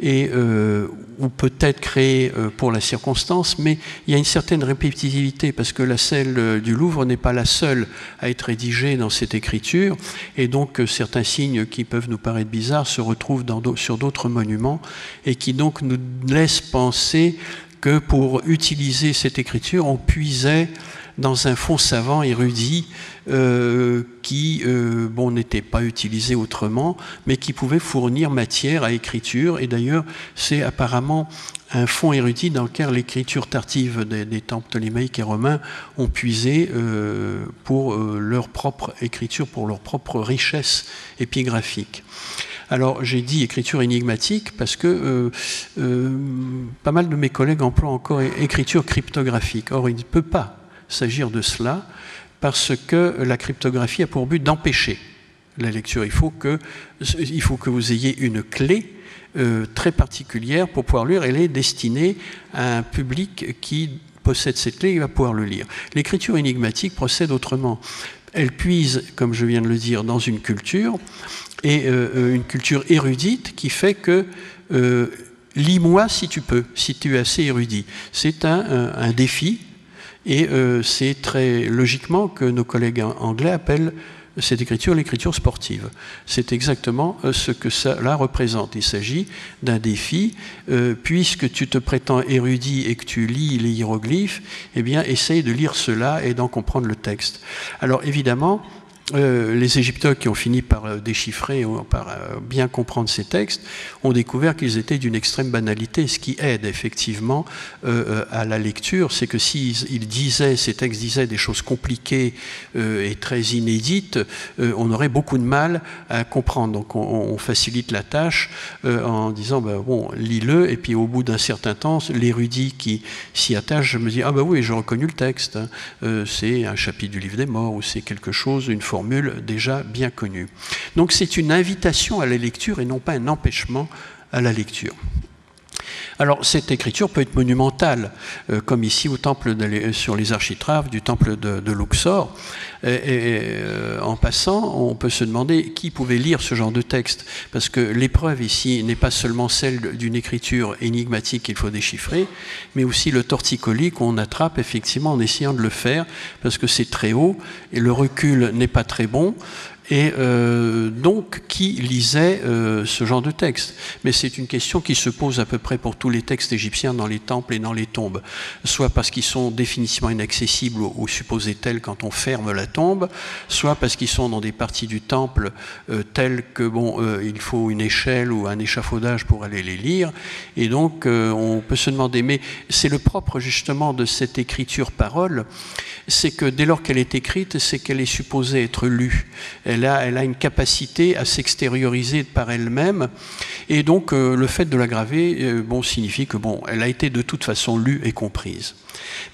et, euh, ou peut-être créés pour la circonstance, mais il y a une certaine répétitivité parce que la stèle du Louvre n'est pas la seule à être rédigée dans cette écriture, et donc certains signes qui peuvent nous paraître bizarres se retrouvent dans, sur d'autres monuments et qui donc nous laissent penser que pour utiliser cette écriture, on puisait dans un fond savant érudit euh, qui euh, bon, n'était pas utilisé autrement, mais qui pouvait fournir matière à écriture. Et d'ailleurs, c'est apparemment un fond érudit dans lequel l'écriture tardive des, des temps ptolémaïques et romains ont puisé euh, pour euh, leur propre écriture, pour leur propre richesse épigraphique. Alors j'ai dit écriture énigmatique parce que euh, euh, pas mal de mes collègues emploient encore écriture cryptographique. Or il ne peut pas s'agir de cela parce que la cryptographie a pour but d'empêcher la lecture. Il faut que, il faut que vous ayez une clé euh, très particulière pour pouvoir lire. Elle est destinée à un public qui possède cette clé et va pouvoir le lire. L'écriture énigmatique procède autrement. Elle puise, comme je viens de le dire, dans une culture, et euh, une culture érudite qui fait que euh, lis-moi si tu peux, si tu es assez érudit. C'est un, un, un défi, et euh, c'est très logiquement que nos collègues anglais appellent cette écriture l'écriture sportive. C'est exactement ce que cela représente. Il s'agit d'un défi. Euh, puisque tu te prétends érudit et que tu lis les hiéroglyphes, eh bien, essaye de lire cela et d'en comprendre le texte. Alors, évidemment, Euh, les égyptologues qui ont fini par euh, déchiffrer ou par euh, bien comprendre ces textes ont découvert qu'ils étaient d'une extrême banalité. Ce qui aide effectivement euh, à la lecture, c'est que s'ils ils disaient, ces textes disaient des choses compliquées euh, et très inédites, euh, on aurait beaucoup de mal à comprendre. Donc on, on facilite la tâche euh, en disant ben, bon, lis-le, et puis au bout d'un certain temps, l'érudit qui s'y attache, je me dis ah ben oui, j'ai reconnu le texte, hein. euh, c'est un chapitre du livre des morts ou c'est quelque chose, une forme formule déjà bien connue. Donc c'est une invitation à la lecture et non pas un empêchement à la lecture. Alors cette écriture peut être monumentale, euh, comme ici au temple de, sur les architraves du temple de, de Luxor. Et, et, euh, en passant, on peut se demander qui pouvait lire ce genre de texte, parce que l'épreuve ici n'est pas seulement celle d'une écriture énigmatique qu'il faut déchiffrer, mais aussi le torticolis qu'on attrape effectivement en essayant de le faire, parce que c'est très haut et le recul n'est pas très bon. Et euh, donc, qui lisait euh, ce genre de texte? Mais c'est une question qui se pose à peu près pour tous les textes égyptiens dans les temples et dans les tombes. Soit parce qu'ils sont définitivement inaccessibles ou, ou supposés tels quand on ferme la tombe, soit parce qu'ils sont dans des parties du temple euh, telles que, bon, euh, il faut une échelle ou un échafaudage pour aller les lire. Et donc, euh, on peut se demander, mais c'est le propre justement de cette écriture parole, c'est que dès lors qu'elle est écrite, c'est qu'elle est supposée être lue. Elle Elle a, elle a une capacité à s'extérioriser par elle-même, et donc euh, le fait de la graver euh, bon, signifie que bon, elle a été de toute façon lue et comprise.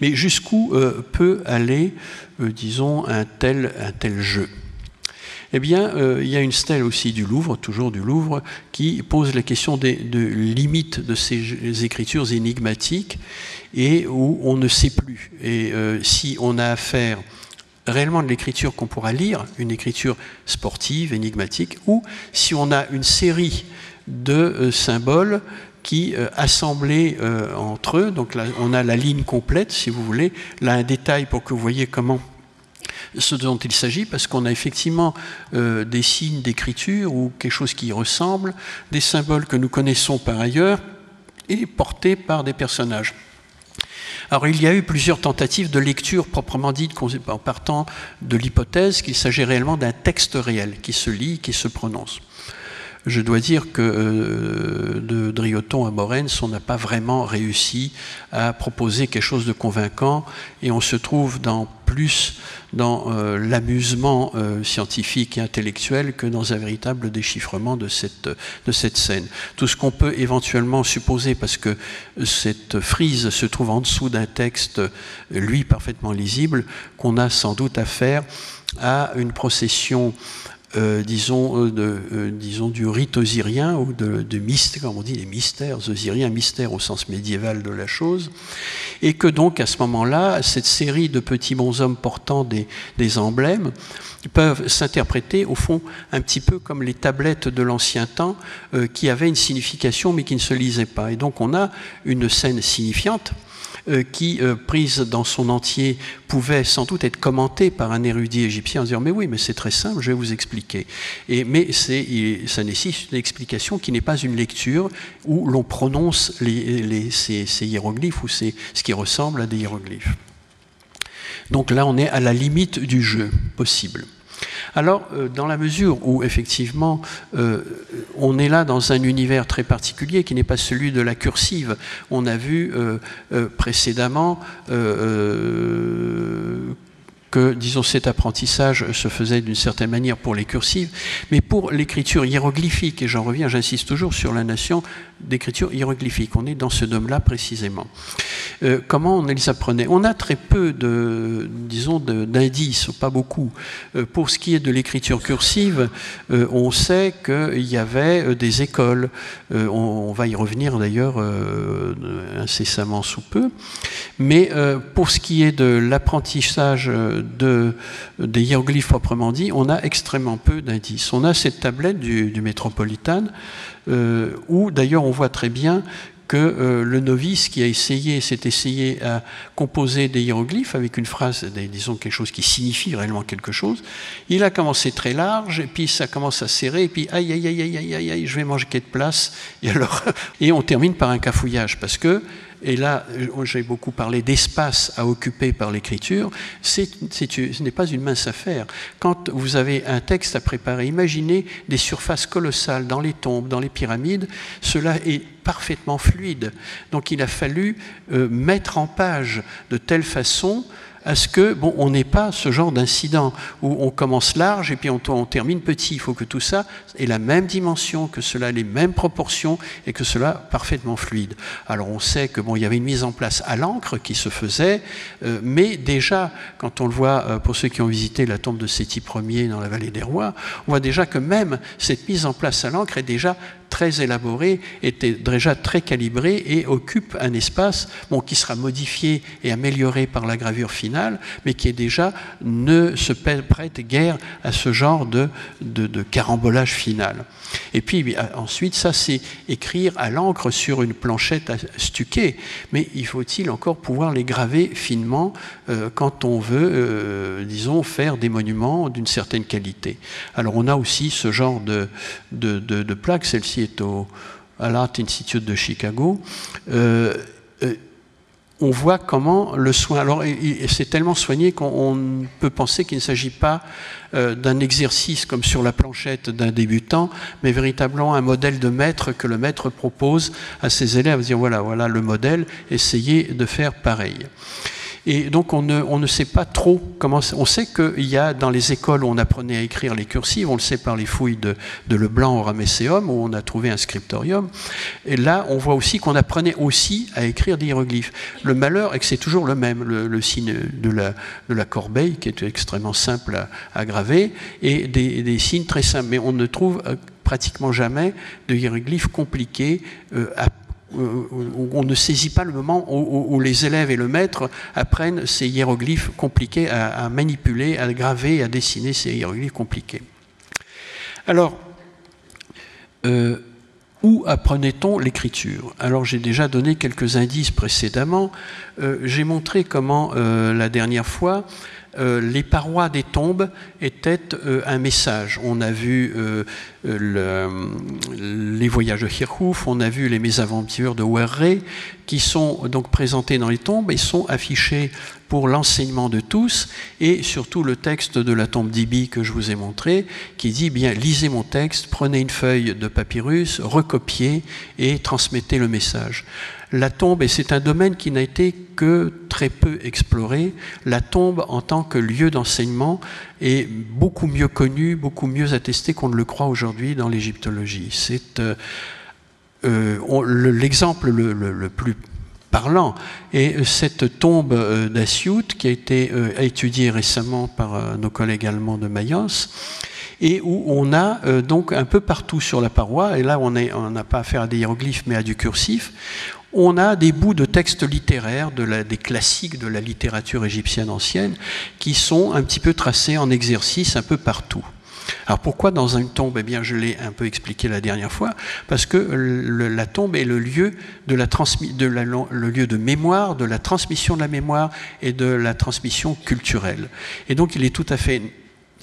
Mais jusqu'où euh, peut aller, euh, disons, un tel, un tel jeu ? Eh bien, euh, il y a une stèle aussi du Louvre, toujours du Louvre, qui pose la question des, de limites de ces écritures énigmatiques et où on ne sait plus. Et euh, si on a affaire réellement de l'écriture qu'on pourra lire, une écriture sportive, énigmatique, ou si on a une série de euh, symboles qui euh, assemblés euh, entre eux, donc là, on a la ligne complète, si vous voulez, là un détail pour que vous voyez comment ce dont il s'agit, parce qu'on a effectivement euh, des signes d'écriture ou quelque chose qui y ressemble, des symboles que nous connaissons par ailleurs et portés par des personnages. Alors il y a eu plusieurs tentatives de lecture proprement dite en partant de l'hypothèse qu'il s'agit réellement d'un texte réel qui se lit, qui se prononce. Je dois dire que euh, de Drioton à Morens, on n'a pas vraiment réussi à proposer quelque chose de convaincant et on se trouve dans plus dans euh, l'amusement euh, scientifique et intellectuel que dans un véritable déchiffrement de cette, de cette scène. Tout ce qu'on peut éventuellement supposer, parce que cette frise se trouve en dessous d'un texte, lui, parfaitement lisible, qu'on a sans doute affaire à une procession Euh, disons, euh, de, euh, disons du rite osirien ou de, de mystère, comme on dit, des mystères osiriens, mystère au sens médiéval de la chose, et que donc à ce moment-là, cette série de petits bonshommes portant des, des emblèmes peuvent s'interpréter au fond un petit peu comme les tablettes de l'ancien temps euh, qui avaient une signification mais qui ne se lisaient pas. Et donc on a une scène signifiante Euh, qui, euh, prise dans son entier, pouvait sans doute être commentée par un érudit égyptien en disant « mais oui, mais c'est très simple, je vais vous expliquer ». Mais c'est, ça nécessite une explication qui n'est pas une lecture où l'on prononce les, les, ces, ces hiéroglyphes ou ces, ce qui ressemble à des hiéroglyphes. Donc là, on est à la limite du jeu possible. Alors, euh, dans la mesure où, effectivement, euh, on est là dans un univers très particulier qui n'est pas celui de la cursive, on a vu euh, euh, précédemment euh, que, disons, cet apprentissage se faisait d'une certaine manière pour les cursives, mais pour l'écriture hiéroglyphique, et j'en reviens, j'insiste toujours sur la notion d'écriture hiéroglyphique, on est dans ce dôme-là précisément. Euh, comment on les apprenait? On a très peu de, disons, d'indices, pas beaucoup. Euh, pour ce qui est de l'écriture cursive, euh, on sait qu'il y avait des écoles. Euh, on, on va y revenir d'ailleurs euh, incessamment sous peu. Mais euh, pour ce qui est de l'apprentissage de, des hiéroglyphes proprement dit, on a extrêmement peu d'indices. On a cette tablette du, du Metropolitan, Euh, où d'ailleurs on voit très bien que euh, le novice qui a essayé, s'est essayé à composer des hiéroglyphes avec une phrase, des, disons quelque chose qui signifie réellement quelque chose, il a commencé très large, et puis ça commence à serrer, et puis aïe aïe aïe aïe aïe aïe, aïe je vais manquer de place, et alors et on termine par un cafouillage, parce que, et là j'ai beaucoup parlé d'espace à occuper par l'écriture, c'est, c'est, ce n'est pas une mince affaire. Quand vous avez un texte à préparer, imaginez des surfaces colossales dans les tombes, dans les pyramides, cela est parfaitement fluide. Donc il a fallu euh, mettre en page de telle façon à ce que, bon, on n'ait pas ce genre d'incident où on commence large et puis on, on termine petit. Il faut que tout ça ait la même dimension, que cela ait les mêmes proportions et que cela parfaitement fluide. Alors on sait que, bon, il y avait une mise en place à l'encre qui se faisait, euh, mais déjà, quand on le voit, euh, pour ceux qui ont visité la tombe de Séti Ier dans la Vallée des Rois, on voit déjà que même cette mise en place à l'encre est déjà très élaboré, était déjà très calibré et occupe un espace, bon, qui sera modifié et amélioré par la gravure finale, mais qui est déjà ne se prête guère à ce genre de, de, de carambolage final. Et puis ensuite, ça c'est écrire à l'encre sur une planchette stuquée, mais il faut-il encore pouvoir les graver finement euh, quand on veut, euh, disons, faire des monuments d'une certaine qualité. Alors on a aussi ce genre de, de, de, de plaque, celle-ci est au, à l'Art Institute de Chicago, euh, euh, on voit comment le soin... Alors, c'est tellement soigné qu'on peut penser qu'il ne s'agit pas euh, d'un exercice comme sur la planchette d'un débutant, mais véritablement un modèle de maître que le maître propose à ses élèves, dire voilà, voilà le modèle, essayez de faire pareil. Et donc on ne, on ne sait pas trop comment... On sait qu'il y a dans les écoles où on apprenait à écrire les cursives, on le sait par les fouilles de, de Leblanc au Ramesséum, où on a trouvé un scriptorium. Et là, on voit aussi qu'on apprenait aussi à écrire des hiéroglyphes. Le malheur est que c'est toujours le même, le, le signe de la, de la corbeille, qui est extrêmement simple à, à graver, et des, des signes très simples. Mais on ne trouve pratiquement jamais de hiéroglyphes compliqués euh, à on ne saisit pas le moment où les élèves et le maître apprennent ces hiéroglyphes compliqués à manipuler, à graver, à dessiner ces hiéroglyphes compliqués. Alors, euh, où apprenait-on l'écriture? Alors, j'ai déjà donné quelques indices précédemment. Euh, j'ai montré comment, euh, la dernière fois, Euh, les parois des tombes étaient euh, un message. On a vu euh, le, les voyages de Khirhuf, on a vu les mésaventures de Werre, qui sont donc présentées dans les tombes et sont affichées pour l'enseignement de tous, et surtout le texte de la tombe d'Ibi que je vous ai montré, qui dit, eh bien, lisez mon texte, prenez une feuille de papyrus, recopiez et transmettez le message. La tombe, et c'est un domaine qui n'a été que très peu exploré, la tombe en tant que lieu d'enseignement est beaucoup mieux connue, beaucoup mieux attestée qu'on ne le croit aujourd'hui dans l'égyptologie. C'est euh, euh, l'exemple le, le, le plus parlant. Et cette tombe euh, d'Asyut, qui a été euh, étudiée récemment par euh, nos collègues allemands de Mayence, et où on a euh, donc un peu partout sur la paroi, et là on n'a pas affaire à des hiéroglyphes mais à du cursif, on a des bouts de textes littéraires, de la, des classiques de la littérature égyptienne ancienne, qui sont un petit peu tracés en exercice un peu partout. Alors pourquoi dans une tombe? Eh bien, je l'ai un peu expliqué la dernière fois, parce que le, la tombe est le lieu de la transmi, de la, le lieu de mémoire, de la transmission de la mémoire et de la transmission culturelle. Et donc il est tout à fait,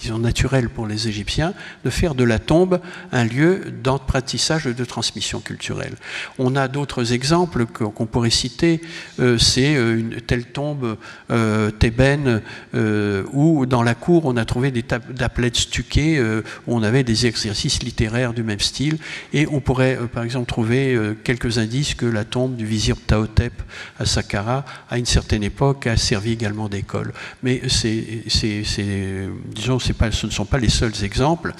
disons, naturel pour les Égyptiens, de faire de la tombe un lieu d'apprentissage et de transmission culturelle. On a d'autres exemples qu'on pourrait citer, euh, c'est une telle tombe euh, thébaine euh, où dans la cour on a trouvé des tablettes stuquées, euh, où on avait des exercices littéraires du même style, et on pourrait euh, par exemple trouver euh, quelques indices que la tombe du vizir Ptahotep à Saqqara, à une certaine époque, a servi également d'école. Mais c'est, c'est, c'est, disons, Pas, ce ne sont pas les seuls exemples,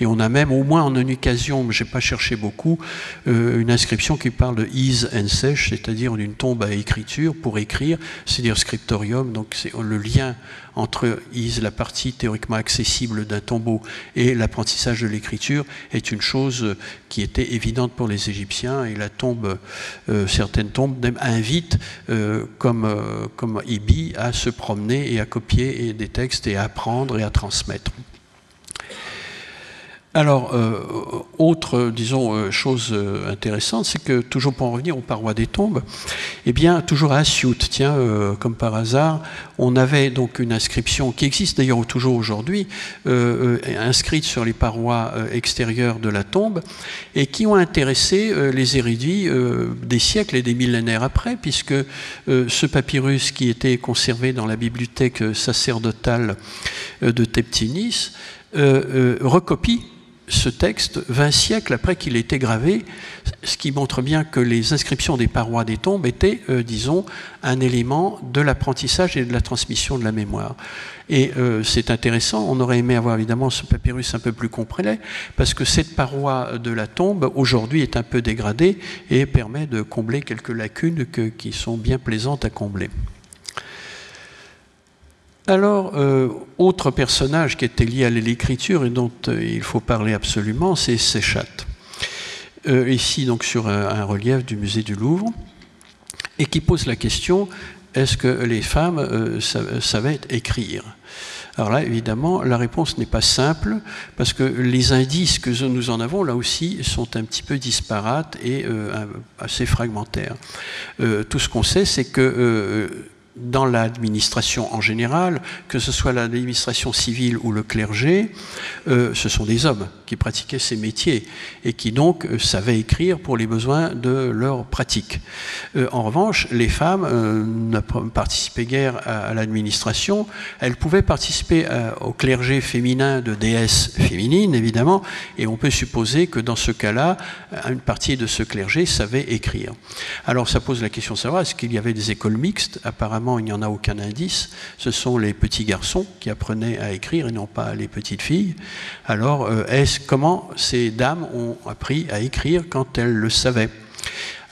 et on a même, au moins en une occasion, mais je n'ai pas cherché beaucoup, euh, une inscription qui parle de ease and sèche, c'est-à-dire d'une tombe à écriture pour écrire, c'est-à-dire scriptorium, donc c'est le lien entre ease, la partie théoriquement accessible d'un tombeau, et l'apprentissage de l'écriture est une chose qui était évidente pour les Égyptiens, et la tombe, euh, certaines tombes même invitent, euh, comme, euh, comme Ibi, à se promener et à copier et des textes et à apprendre et à transmettre. Alors, euh, autre, disons, chose intéressante, c'est que, toujours pour en revenir aux parois des tombes, eh bien, toujours à Asyut, tiens, euh, comme par hasard, on avait donc une inscription, qui existe d'ailleurs toujours aujourd'hui, euh, inscrite sur les parois extérieures de la tombe, et qui ont intéressé euh, les érudits euh, des siècles et des millénaires après, puisque euh, ce papyrus qui était conservé dans la bibliothèque sacerdotale de Teptinis, Euh, euh, recopie ce texte vingt siècles après qu'il ait été gravé, ce qui montre bien que les inscriptions des parois des tombes étaient, euh, disons, un élément de l'apprentissage et de la transmission de la mémoire. Et euh, c'est intéressant, on aurait aimé avoir évidemment ce papyrus un peu plus complet, parce que cette paroi de la tombe, aujourd'hui, est un peu dégradée et permet de combler quelques lacunes que, qui sont bien plaisantes à combler. Alors, euh, autre personnage qui était lié à l'écriture et dont euh, il faut parler absolument, c'est Sechat. Euh, ici, donc, sur un, un relief du musée du Louvre, et qui pose la question, est-ce que les femmes euh, sa- savaient écrire ? Alors là, évidemment, la réponse n'est pas simple, parce que les indices que nous en avons, là aussi, sont un petit peu disparates et euh, assez fragmentaires. Euh, tout ce qu'on sait, c'est que... Euh, dans l'administration en général, que ce soit l'administration civile ou le clergé, euh, ce sont des hommes qui pratiquaient ces métiers et qui donc euh, savaient écrire pour les besoins de leur pratique. Euh, en revanche, les femmes euh, ne participaient guère à, à l'administration. Elles pouvaient participer à, au clergé féminin de déesses féminines, évidemment, et on peut supposer que dans ce cas-là, une partie de ce clergé savait écrire. Alors ça pose la question de savoir, est-ce qu'il y avait des écoles mixtes? Apparemment, apparemment il n'y en a aucun indice, ce sont les petits garçons qui apprenaient à écrire et non pas les petites filles. Alors est-ce, comment ces dames ont appris à écrire quand elles le savaient?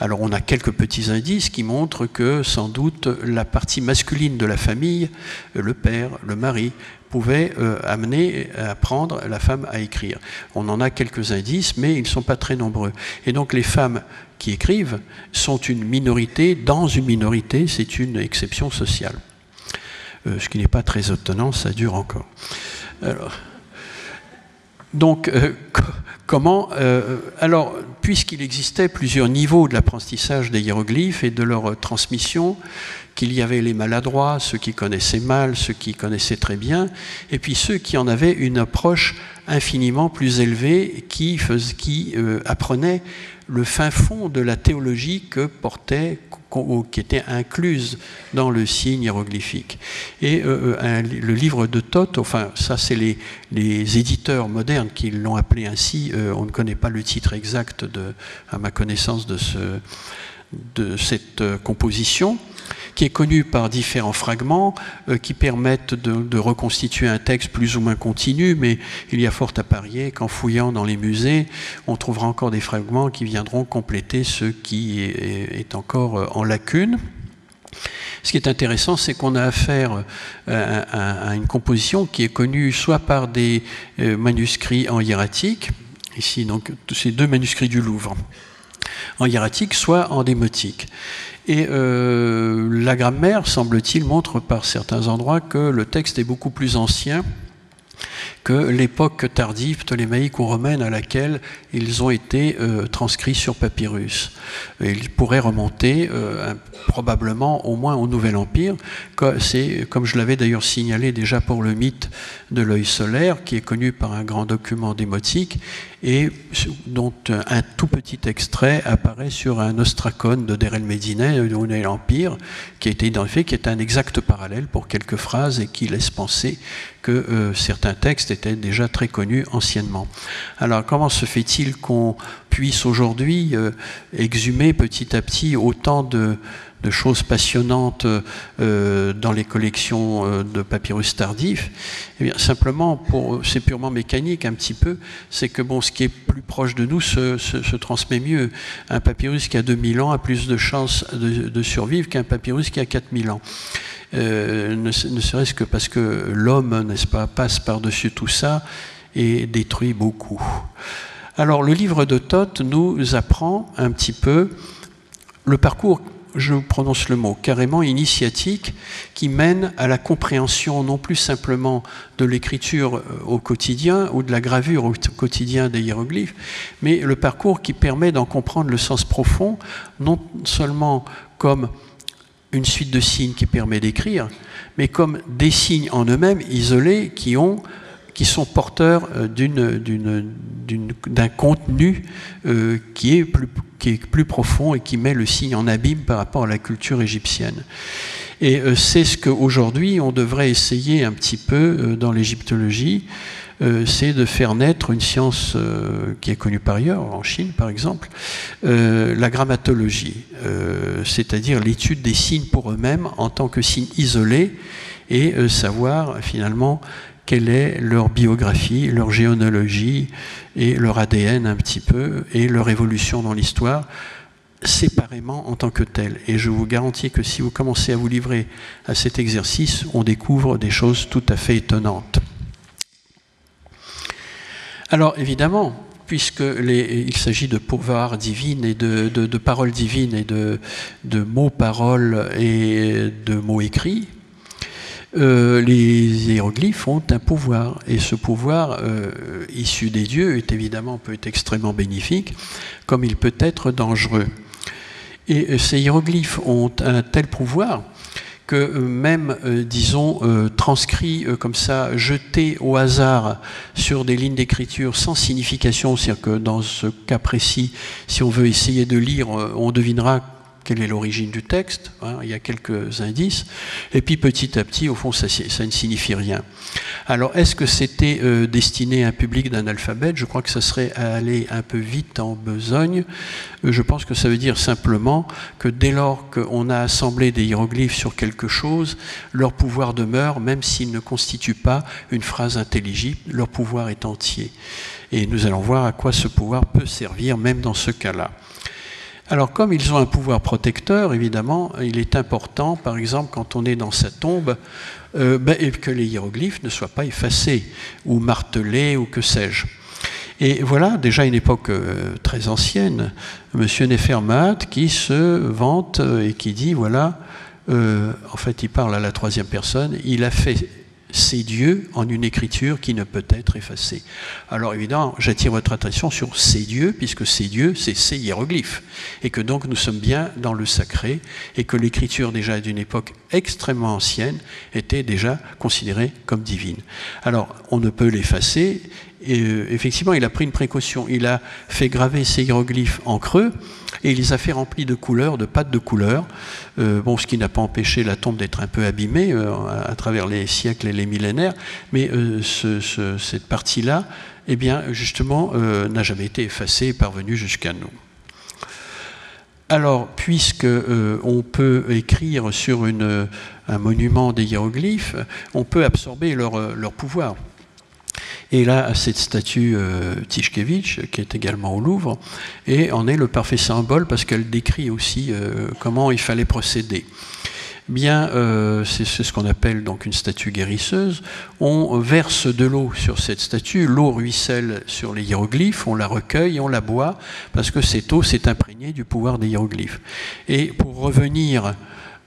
Alors on a quelques petits indices qui montrent que sans doute la partie masculine de la famille, le père, le mari, pouvait euh, amener à apprendre la femme à écrire. On en a quelques indices, mais ils ne sont pas très nombreux. Et donc les femmes qui écrivent sont une minorité, dans une minorité, c'est une exception sociale. Euh, ce qui n'est pas très étonnant, ça dure encore. Alors... Donc, euh, comment euh, alors, puisqu'il existait plusieurs niveaux de l'apprentissage des hiéroglyphes et de leur transmission, qu'il y avait les maladroits, ceux qui connaissaient mal, ceux qui connaissaient très bien, et puis ceux qui en avaient une approche infiniment plus élevée, qui, qui euh, apprenaient le fin fond de la théologie que portait, qui était incluse dans le signe hiéroglyphique. Et euh, un, le livre de Thoth, enfin ça c'est les, les éditeurs modernes qui l'ont appelé ainsi, euh, on ne connaît pas le titre exact de, à ma connaissance de, ce, de cette euh, composition, qui est connue par différents fragments euh, qui permettent de, de reconstituer un texte plus ou moins continu, mais il y a fort à parier qu'en fouillant dans les musées, on trouvera encore des fragments qui viendront compléter ce qui est, est encore en lacune. Ce qui est intéressant, c'est qu'on a affaire à, à, à une composition qui est connue soit par des euh, manuscrits en hiératique, ici donc ces deux manuscrits du Louvre, en hiératique, soit en démotique. Et euh, la grammaire, semble-t-il, montre par certains endroits que le texte est beaucoup plus ancien que l'époque tardive ptolémaïque ou romaine à laquelle ils ont été euh, transcrits sur papyrus. Et ils pourraient remonter euh, un, probablement au moins au Nouvel Empire, comme je l'avais d'ailleurs signalé déjà pour le mythe de l'œil solaire, qui est connu par un grand document démotique, et dont un tout petit extrait apparaît sur un ostracone de Der el-Médine, du Nouvel Empire, qui a été identifié, qui est un exact parallèle pour quelques phrases et qui laisse penser que euh, certains textes étaient déjà très connus anciennement. Alors comment se fait-il qu'on puisse aujourd'hui euh, exhumer petit à petit autant de, de choses passionnantes euh, dans les collections euh, de papyrus tardifs? Eh bien, simplement, c'est purement mécanique un petit peu, c'est que bon, ce qui est plus proche de nous se, se, se transmet mieux. Un papyrus qui a deux mille ans a plus de chances de, de survivre qu'un papyrus qui a quatre mille ans. Euh, ne, ne serait-ce que parce que l'homme, n'est-ce pas, passe par-dessus tout ça et détruit beaucoup. Alors le livre de Thoth nous apprend un petit peu le parcours, je prononce le mot, carrément initiatique, qui mène à la compréhension non plus simplement de l'écriture au quotidien ou de la gravure au quotidien des hiéroglyphes, mais le parcours qui permet d'en comprendre le sens profond, non seulement comme une suite de signes qui permet d'écrire, mais comme des signes en eux-mêmes isolés qui, ont, qui sont porteurs d'un contenu euh, qui, est plus, qui est plus profond et qui met le signe en abîme par rapport à la culture égyptienne. Et euh, c'est ce qu'aujourd'hui on devrait essayer un petit peu euh, dans l'égyptologie, euh, c'est de faire naître une science euh, qui est connue par ailleurs, en Chine par exemple, euh, la grammatologie, euh, c'est-à-dire l'étude des signes pour eux-mêmes en tant que signes isolés et euh, savoir finalement quelle est leur biographie, leur géonologie et leur A D N un petit peu et leur évolution dans l'histoire, séparément en tant que tel. Et je vous garantis que si vous commencez à vous livrer à cet exercice, on découvre des choses tout à fait étonnantes. Alors évidemment, puisqu'il s'agit de pouvoir divin et de, de, de paroles divines et de, de mots-paroles et de mots écrits, Euh, les hiéroglyphes ont un pouvoir, et ce pouvoir euh, issu des dieux est évidemment peut être extrêmement bénéfique, comme il peut être dangereux. Et ces hiéroglyphes ont un tel pouvoir que même, euh, disons, euh, transcrits euh, comme ça, jetés au hasard sur des lignes d'écriture sans signification, c'est-à-dire que dans ce cas précis, si on veut essayer de lire, euh, on devinera quelle est l'origine du texte, hein, il y a quelques indices, et puis petit à petit, au fond, ça, ça ne signifie rien. Alors, est-ce que c'était euh, destiné à un public d'analphabète? Je crois que ça serait à aller un peu vite en besogne. Je pense que ça veut dire simplement que dès lors qu'on a assemblé des hiéroglyphes sur quelque chose, leur pouvoir demeure, même s'ils ne constituent pas une phrase intelligible, leur pouvoir est entier. Et nous allons voir à quoi ce pouvoir peut servir, même dans ce cas-là. Alors, comme ils ont un pouvoir protecteur, évidemment, il est important, par exemple, quand on est dans sa tombe, euh, ben, que les hiéroglyphes ne soient pas effacés, ou martelés, ou que sais-je. Et voilà, déjà une époque euh, très ancienne, M. Nefer Mahat qui se vante et qui dit, voilà, euh, en fait, il parle à la troisième personne, il a fait ces dieux en une écriture qui ne peut être effacée. Alors évidemment, j'attire votre attention sur ces dieux, puisque ces dieux, c'est ces hiéroglyphes, et que donc nous sommes bien dans le sacré, et que l'écriture déjà d'une époque extrêmement ancienne était déjà considérée comme divine. Alors, on ne peut l'effacer, et euh, effectivement, il a pris une précaution, il a fait graver ces hiéroglyphes en creux, et il les a fait remplis de couleurs, de pattes de couleurs, euh, bon, ce qui n'a pas empêché la tombe d'être un peu abîmée euh, à travers les siècles et les millénaires, mais euh, ce, ce, cette partie-là, eh bien, justement, euh, n'a jamais été effacée et parvenue jusqu'à nous. Alors, puisque euh, on peut écrire sur une, un monument des hiéroglyphes, on peut absorber leur, leur pouvoir. Et là, cette statue euh, Tischkevitch, qui est également au Louvre, et en est le parfait symbole parce qu'elle décrit aussi euh, comment il fallait procéder. Bien, euh, c'est ce qu'on appelle donc une statue guérisseuse. On verse de l'eau sur cette statue, l'eau ruisselle sur les hiéroglyphes, on la recueille, on la boit, parce que cette eau s'est imprégnée du pouvoir des hiéroglyphes. Et pour revenir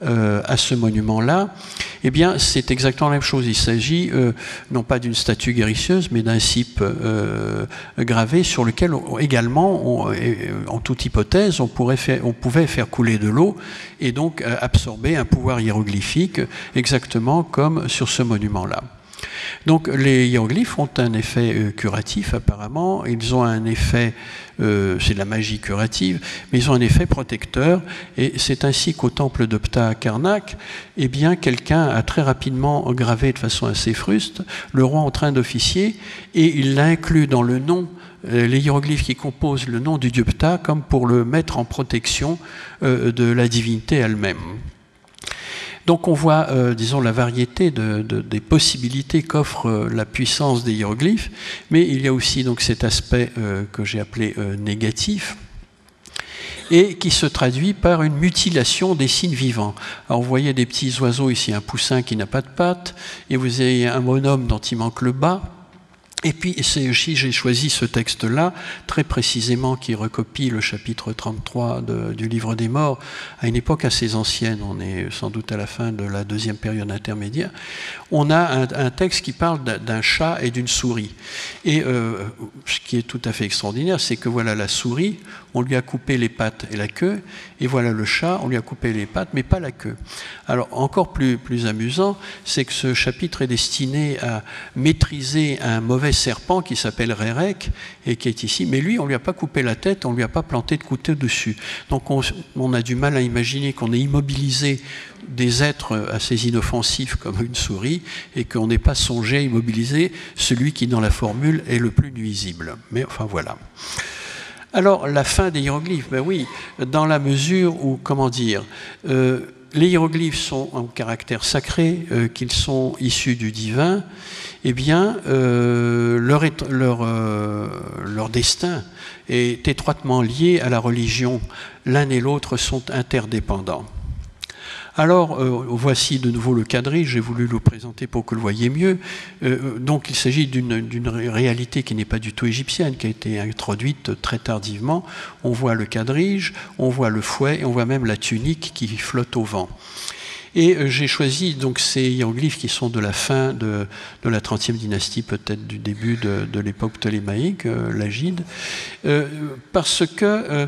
Euh, à ce monument-là, eh bien, c'est exactement la même chose. Il s'agit euh, non pas d'une statue guérisseuse, mais d'un cippe euh, gravé sur lequel on, également, on, et, en toute hypothèse, on, pourrait faire, on pouvait faire couler de l'eau et donc euh, absorber un pouvoir hiéroglyphique, exactement comme sur ce monument-là. Donc les hiéroglyphes ont un effet euh, curatif apparemment, ils ont un effet, euh, c'est de la magie curative, mais ils ont un effet protecteur, et c'est ainsi qu'au temple de Ptah à Karnak, eh bien quelqu'un a très rapidement gravé de façon assez fruste le roi en train d'officier, et il l'a inclus dans le nom, euh, les hiéroglyphes qui composent le nom du dieu Ptah, comme pour le mettre en protection euh, de la divinité elle-même. Donc on voit, euh, disons, la variété de, de, des possibilités qu'offre euh, la puissance des hiéroglyphes, mais il y a aussi donc cet aspect euh, que j'ai appelé euh, négatif, et qui se traduit par une mutilation des signes vivants. Alors vous voyez des petits oiseaux ici, un poussin qui n'a pas de pattes, et vous avez un bonhomme dont il manque le bas. Et puis j'ai choisi ce texte-là, très précisément, qui recopie le chapitre trente-trois de, du Livre des Morts, à une époque assez ancienne, on est sans doute à la fin de la deuxième période intermédiaire. On a un, un texte qui parle d'un chat et d'une souris. Et euh, ce qui est tout à fait extraordinaire, c'est que voilà la souris, on lui a coupé les pattes et la queue, et voilà le chat, on lui a coupé les pattes, mais pas la queue. Alors encore plus, plus amusant, c'est que ce chapitre est destiné à maîtriser un mauvais serpent qui s'appelle Rérec et qui est ici, mais lui on lui a pas coupé la tête, on lui a pas planté de couteau dessus, donc on, on a du mal à imaginer qu'on ait immobilisé des êtres assez inoffensifs comme une souris et qu'on n'ait pas songé à immobiliser celui qui dans la formule est le plus nuisible, mais enfin voilà. Alors la fin des hiéroglyphes, ben oui, dans la mesure où, comment dire, euh, les hiéroglyphes sont en caractère sacré, euh, qu'ils sont issus du divin, eh bien, euh, leur, leur, euh, leur destin est étroitement lié à la religion. L'un et l'autre sont interdépendants. Alors, euh, voici de nouveau le quadrige, j'ai voulu le présenter pour que vous le voyiez mieux. Euh, donc, il s'agit d'une réalité qui n'est pas du tout égyptienne, qui a été introduite très tardivement. On voit le quadrige, on voit le fouet, et on voit même la tunique qui flotte au vent. Et euh, j'ai choisi donc ces hiéroglyphes qui sont de la fin de, de la trentième dynastie, peut-être du début de, de l'époque ptolémaïque, euh, l'Agide, euh, parce qu'ils euh,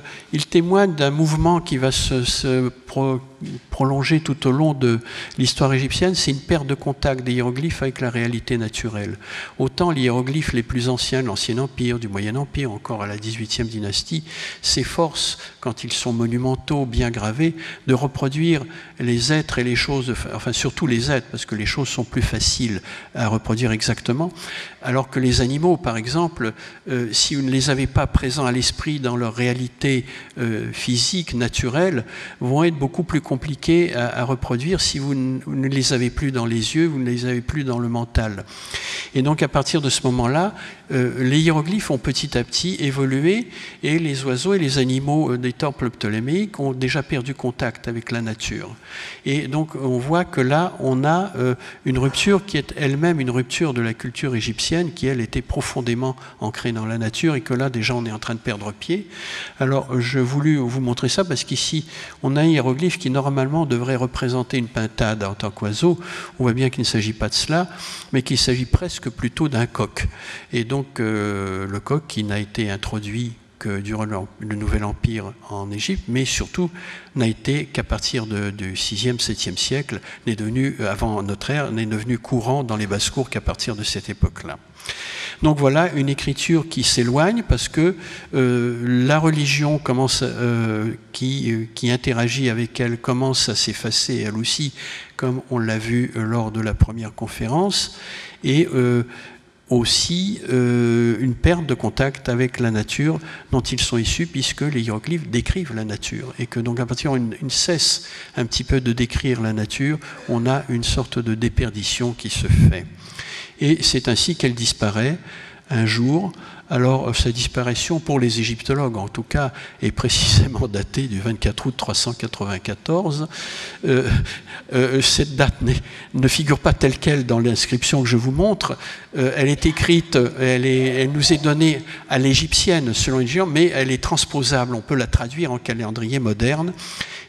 témoignent d'un mouvement qui va se, se procurer prolongée tout au long de l'histoire égyptienne, c'est une perte de contact des hiéroglyphes avec la réalité naturelle. Autant les hiéroglyphes les plus anciens de l'Ancien Empire, du Moyen Empire, encore à la dix-huitième dynastie, s'efforcent, quand ils sont monumentaux, bien gravés, de reproduire les êtres et les choses, enfin surtout les êtres, parce que les choses sont plus faciles à reproduire exactement, alors que les animaux, par exemple, euh, si vous ne les avez pas présents à l'esprit dans leur réalité euh, physique, naturelle, vont être beaucoup plus compliqués à, à reproduire si vous ne, vous ne les avez plus dans les yeux, vous ne les avez plus dans le mental. Et donc à partir de ce moment-là, euh, les hiéroglyphes ont petit à petit évolué et les oiseaux et les animaux euh, des temples ptoléméiques ont déjà perdu contact avec la nature. Et donc on voit que là, on a euh, une rupture qui est elle-même une rupture de la culture égyptienne qui, elle, était profondément ancrée dans la nature et que là, déjà, on est en train de perdre pied. Alors, je voulais vous montrer ça parce qu'ici, on a un hiéroglyphe qui, normalement, devrait représenter une pintade en tant qu'oiseau. On voit bien qu'il ne s'agit pas de cela, mais qu'il s'agit presque plutôt d'un coq. Et donc, euh, le coq qui n'a été introduit que durant le Nouvel Empire en Égypte, mais surtout n'a été qu'à partir de, du sixième, septième siècle, n'est devenu, avant notre ère, n'est devenu courant dans les basses-cours qu'à partir de cette époque-là. Donc voilà une écriture qui s'éloigne parce que euh, la religion commence, euh, qui, euh, qui interagit avec elle commence à s'effacer elle aussi, comme on l'a vu lors de la première conférence, et euh, aussi euh, une perte de contact avec la nature dont ils sont issus, puisque les hiéroglyphes décrivent la nature, et que donc à partir d'une cesse un petit peu de décrire la nature, on a une sorte de déperdition qui se fait. Et c'est ainsi qu'elle disparaît un jour. Alors sa disparition, pour les égyptologues en tout cas, est précisément datée du vingt-quatre août trois cent quatre-vingt-quatorze. Euh, euh, cette date ne figure pas telle quelle dans l'inscription que je vous montre. Euh, elle est écrite, elle, est, elle nous est donnée à l'égyptienne selon les géants, mais elle est transposable, on peut la traduire en calendrier moderne.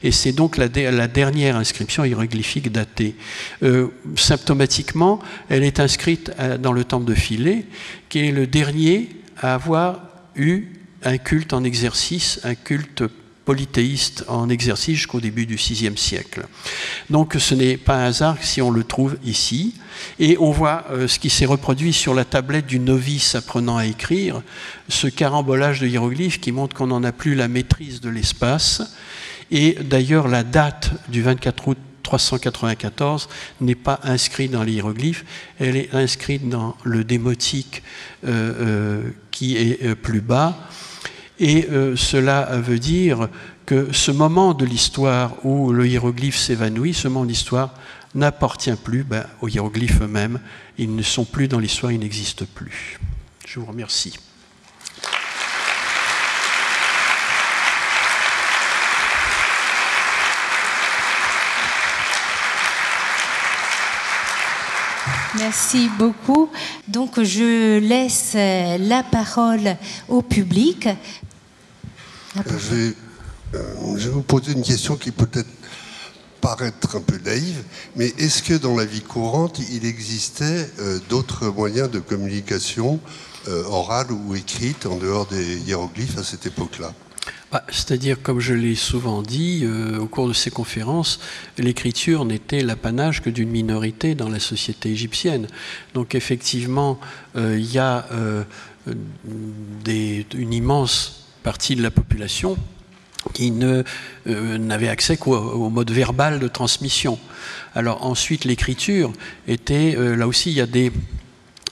Et c'est donc la, la dernière inscription hiéroglyphique datée. Euh, symptomatiquement, elle est inscrite dans le temple de Philae, qui est le dernier à avoir eu un culte en exercice, un culte polythéiste en exercice jusqu'au début du sixième siècle. Donc ce n'est pas un hasard si on le trouve ici. Et on voit euh, ce qui s'est reproduit sur la tablette du novice apprenant à écrire, ce carambolage de hiéroglyphes qui montre qu'on n'en a plus la maîtrise de l'espace. Et d'ailleurs la date du vingt-quatre août trois cent quatre-vingt-quatorze n'est pas inscrite dans les hiéroglyphes, elle est inscrite dans le démotique euh, euh, qui est plus bas. Et euh, cela veut dire que ce moment de l'histoire où le hiéroglyphe s'évanouit, ce moment de l'histoire n'appartient plus ben, aux hiéroglyphes eux-mêmes. Ils ne sont plus dans l'histoire, ils n'existent plus. Je vous remercie. Merci beaucoup. Donc, je laisse la parole au public. Euh, je, vais, euh, je vais vous poser une question qui peut-être paraître un peu naïve, mais est-ce que dans la vie courante, il existait euh, d'autres moyens de communication euh, orale ou écrite en dehors des hiéroglyphes à cette époque-là ? Bah, c'est-à-dire, comme je l'ai souvent dit, euh, au cours de ces conférences, l'écriture n'était l'apanage que d'une minorité dans la société égyptienne. Donc effectivement, euh, y a euh, des, une immense partie de la population qui ne, euh, n'avait accès qu'au au mode verbal de transmission. Alors ensuite, l'écriture était, euh, là aussi, il y a des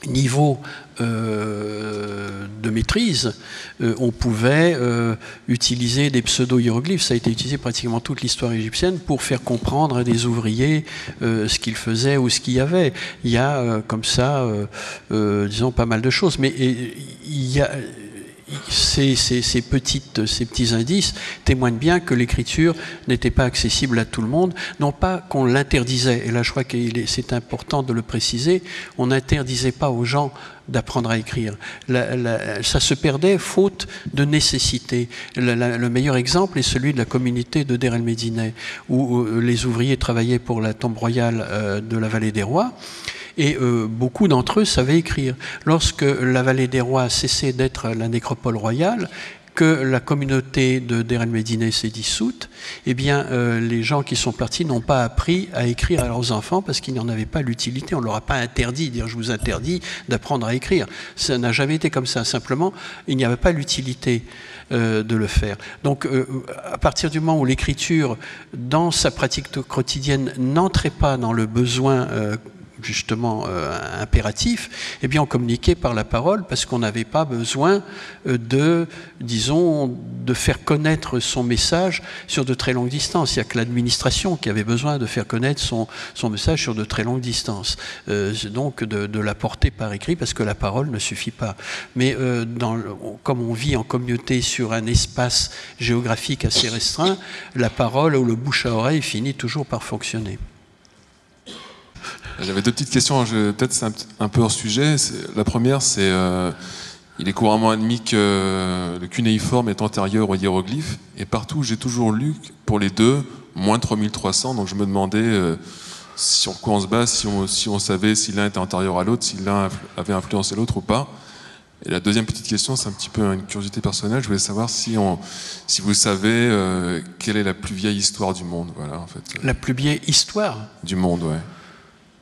niveaux Euh, de maîtrise, euh, on pouvait euh, utiliser des pseudo-hiéroglyphes. Ça a été utilisé pratiquement toute l'histoire égyptienne pour faire comprendre à des ouvriers euh, ce qu'ils faisaient ou ce qu'il y avait. Il y a euh, comme ça, euh, euh, disons, pas mal de choses. Mais et, il y a... Ces, ces, ces, petites, ces petits indices témoignent bien que l'écriture n'était pas accessible à tout le monde, non pas qu'on l'interdisait, et là je crois que c'est important de le préciser, on n'interdisait pas aux gens d'apprendre à écrire. La, la, ça se perdait faute de nécessité. La, la, le meilleur exemple est celui de la communauté de Deir el-Médineh, où euh, les ouvriers travaillaient pour la tombe royale euh, de la Vallée des Rois, et euh, beaucoup d'entre eux savaient écrire. Lorsque la Vallée des Rois a cessé d'être la nécropole royale, que la communauté de Deir el-Médineh s'est dissoute, eh bien, euh, les gens qui sont partis n'ont pas appris à écrire à leurs enfants parce qu'ils n'en avaient pas l'utilité. On ne leur a pas interdit, dire je vous interdis d'apprendre à écrire. Ça n'a jamais été comme ça. Simplement, il n'y avait pas l'utilité euh, de le faire. Donc, euh, à partir du moment où l'écriture, dans sa pratique quotidienne, n'entrait pas dans le besoin euh, justement euh, impératif, eh bien on communiquait par la parole parce qu'on n'avait pas besoin de, disons, de faire connaître son message sur de très longues distances. Il n'y a que l'administration qui avait besoin de faire connaître son, son message sur de très longues distances. Euh, donc de, de la porter par écrit parce que la parole ne suffit pas. Mais euh, dans, comme on vit en communauté sur un espace géographique assez restreint, la parole ou le bouche à oreille finit toujours par fonctionner. J'avais deux petites questions, peut-être c'est un, un peu hors sujet. La première, c'est euh, il est couramment admis que euh, le cunéiforme est antérieur au hiéroglyphe, et partout j'ai toujours lu pour les deux, moins trois mille trois cents, donc je me demandais euh, sur quoi on se base, si on, si on savait si l'un était antérieur à l'autre, si l'un avait influencé l'autre ou pas. Et la deuxième petite question, c'est un petit peu une curiosité personnelle, je voulais savoir si, on, si vous savez euh, quelle est la plus vieille histoire du monde. Voilà, en fait. La plus vieille histoire du monde, ouais.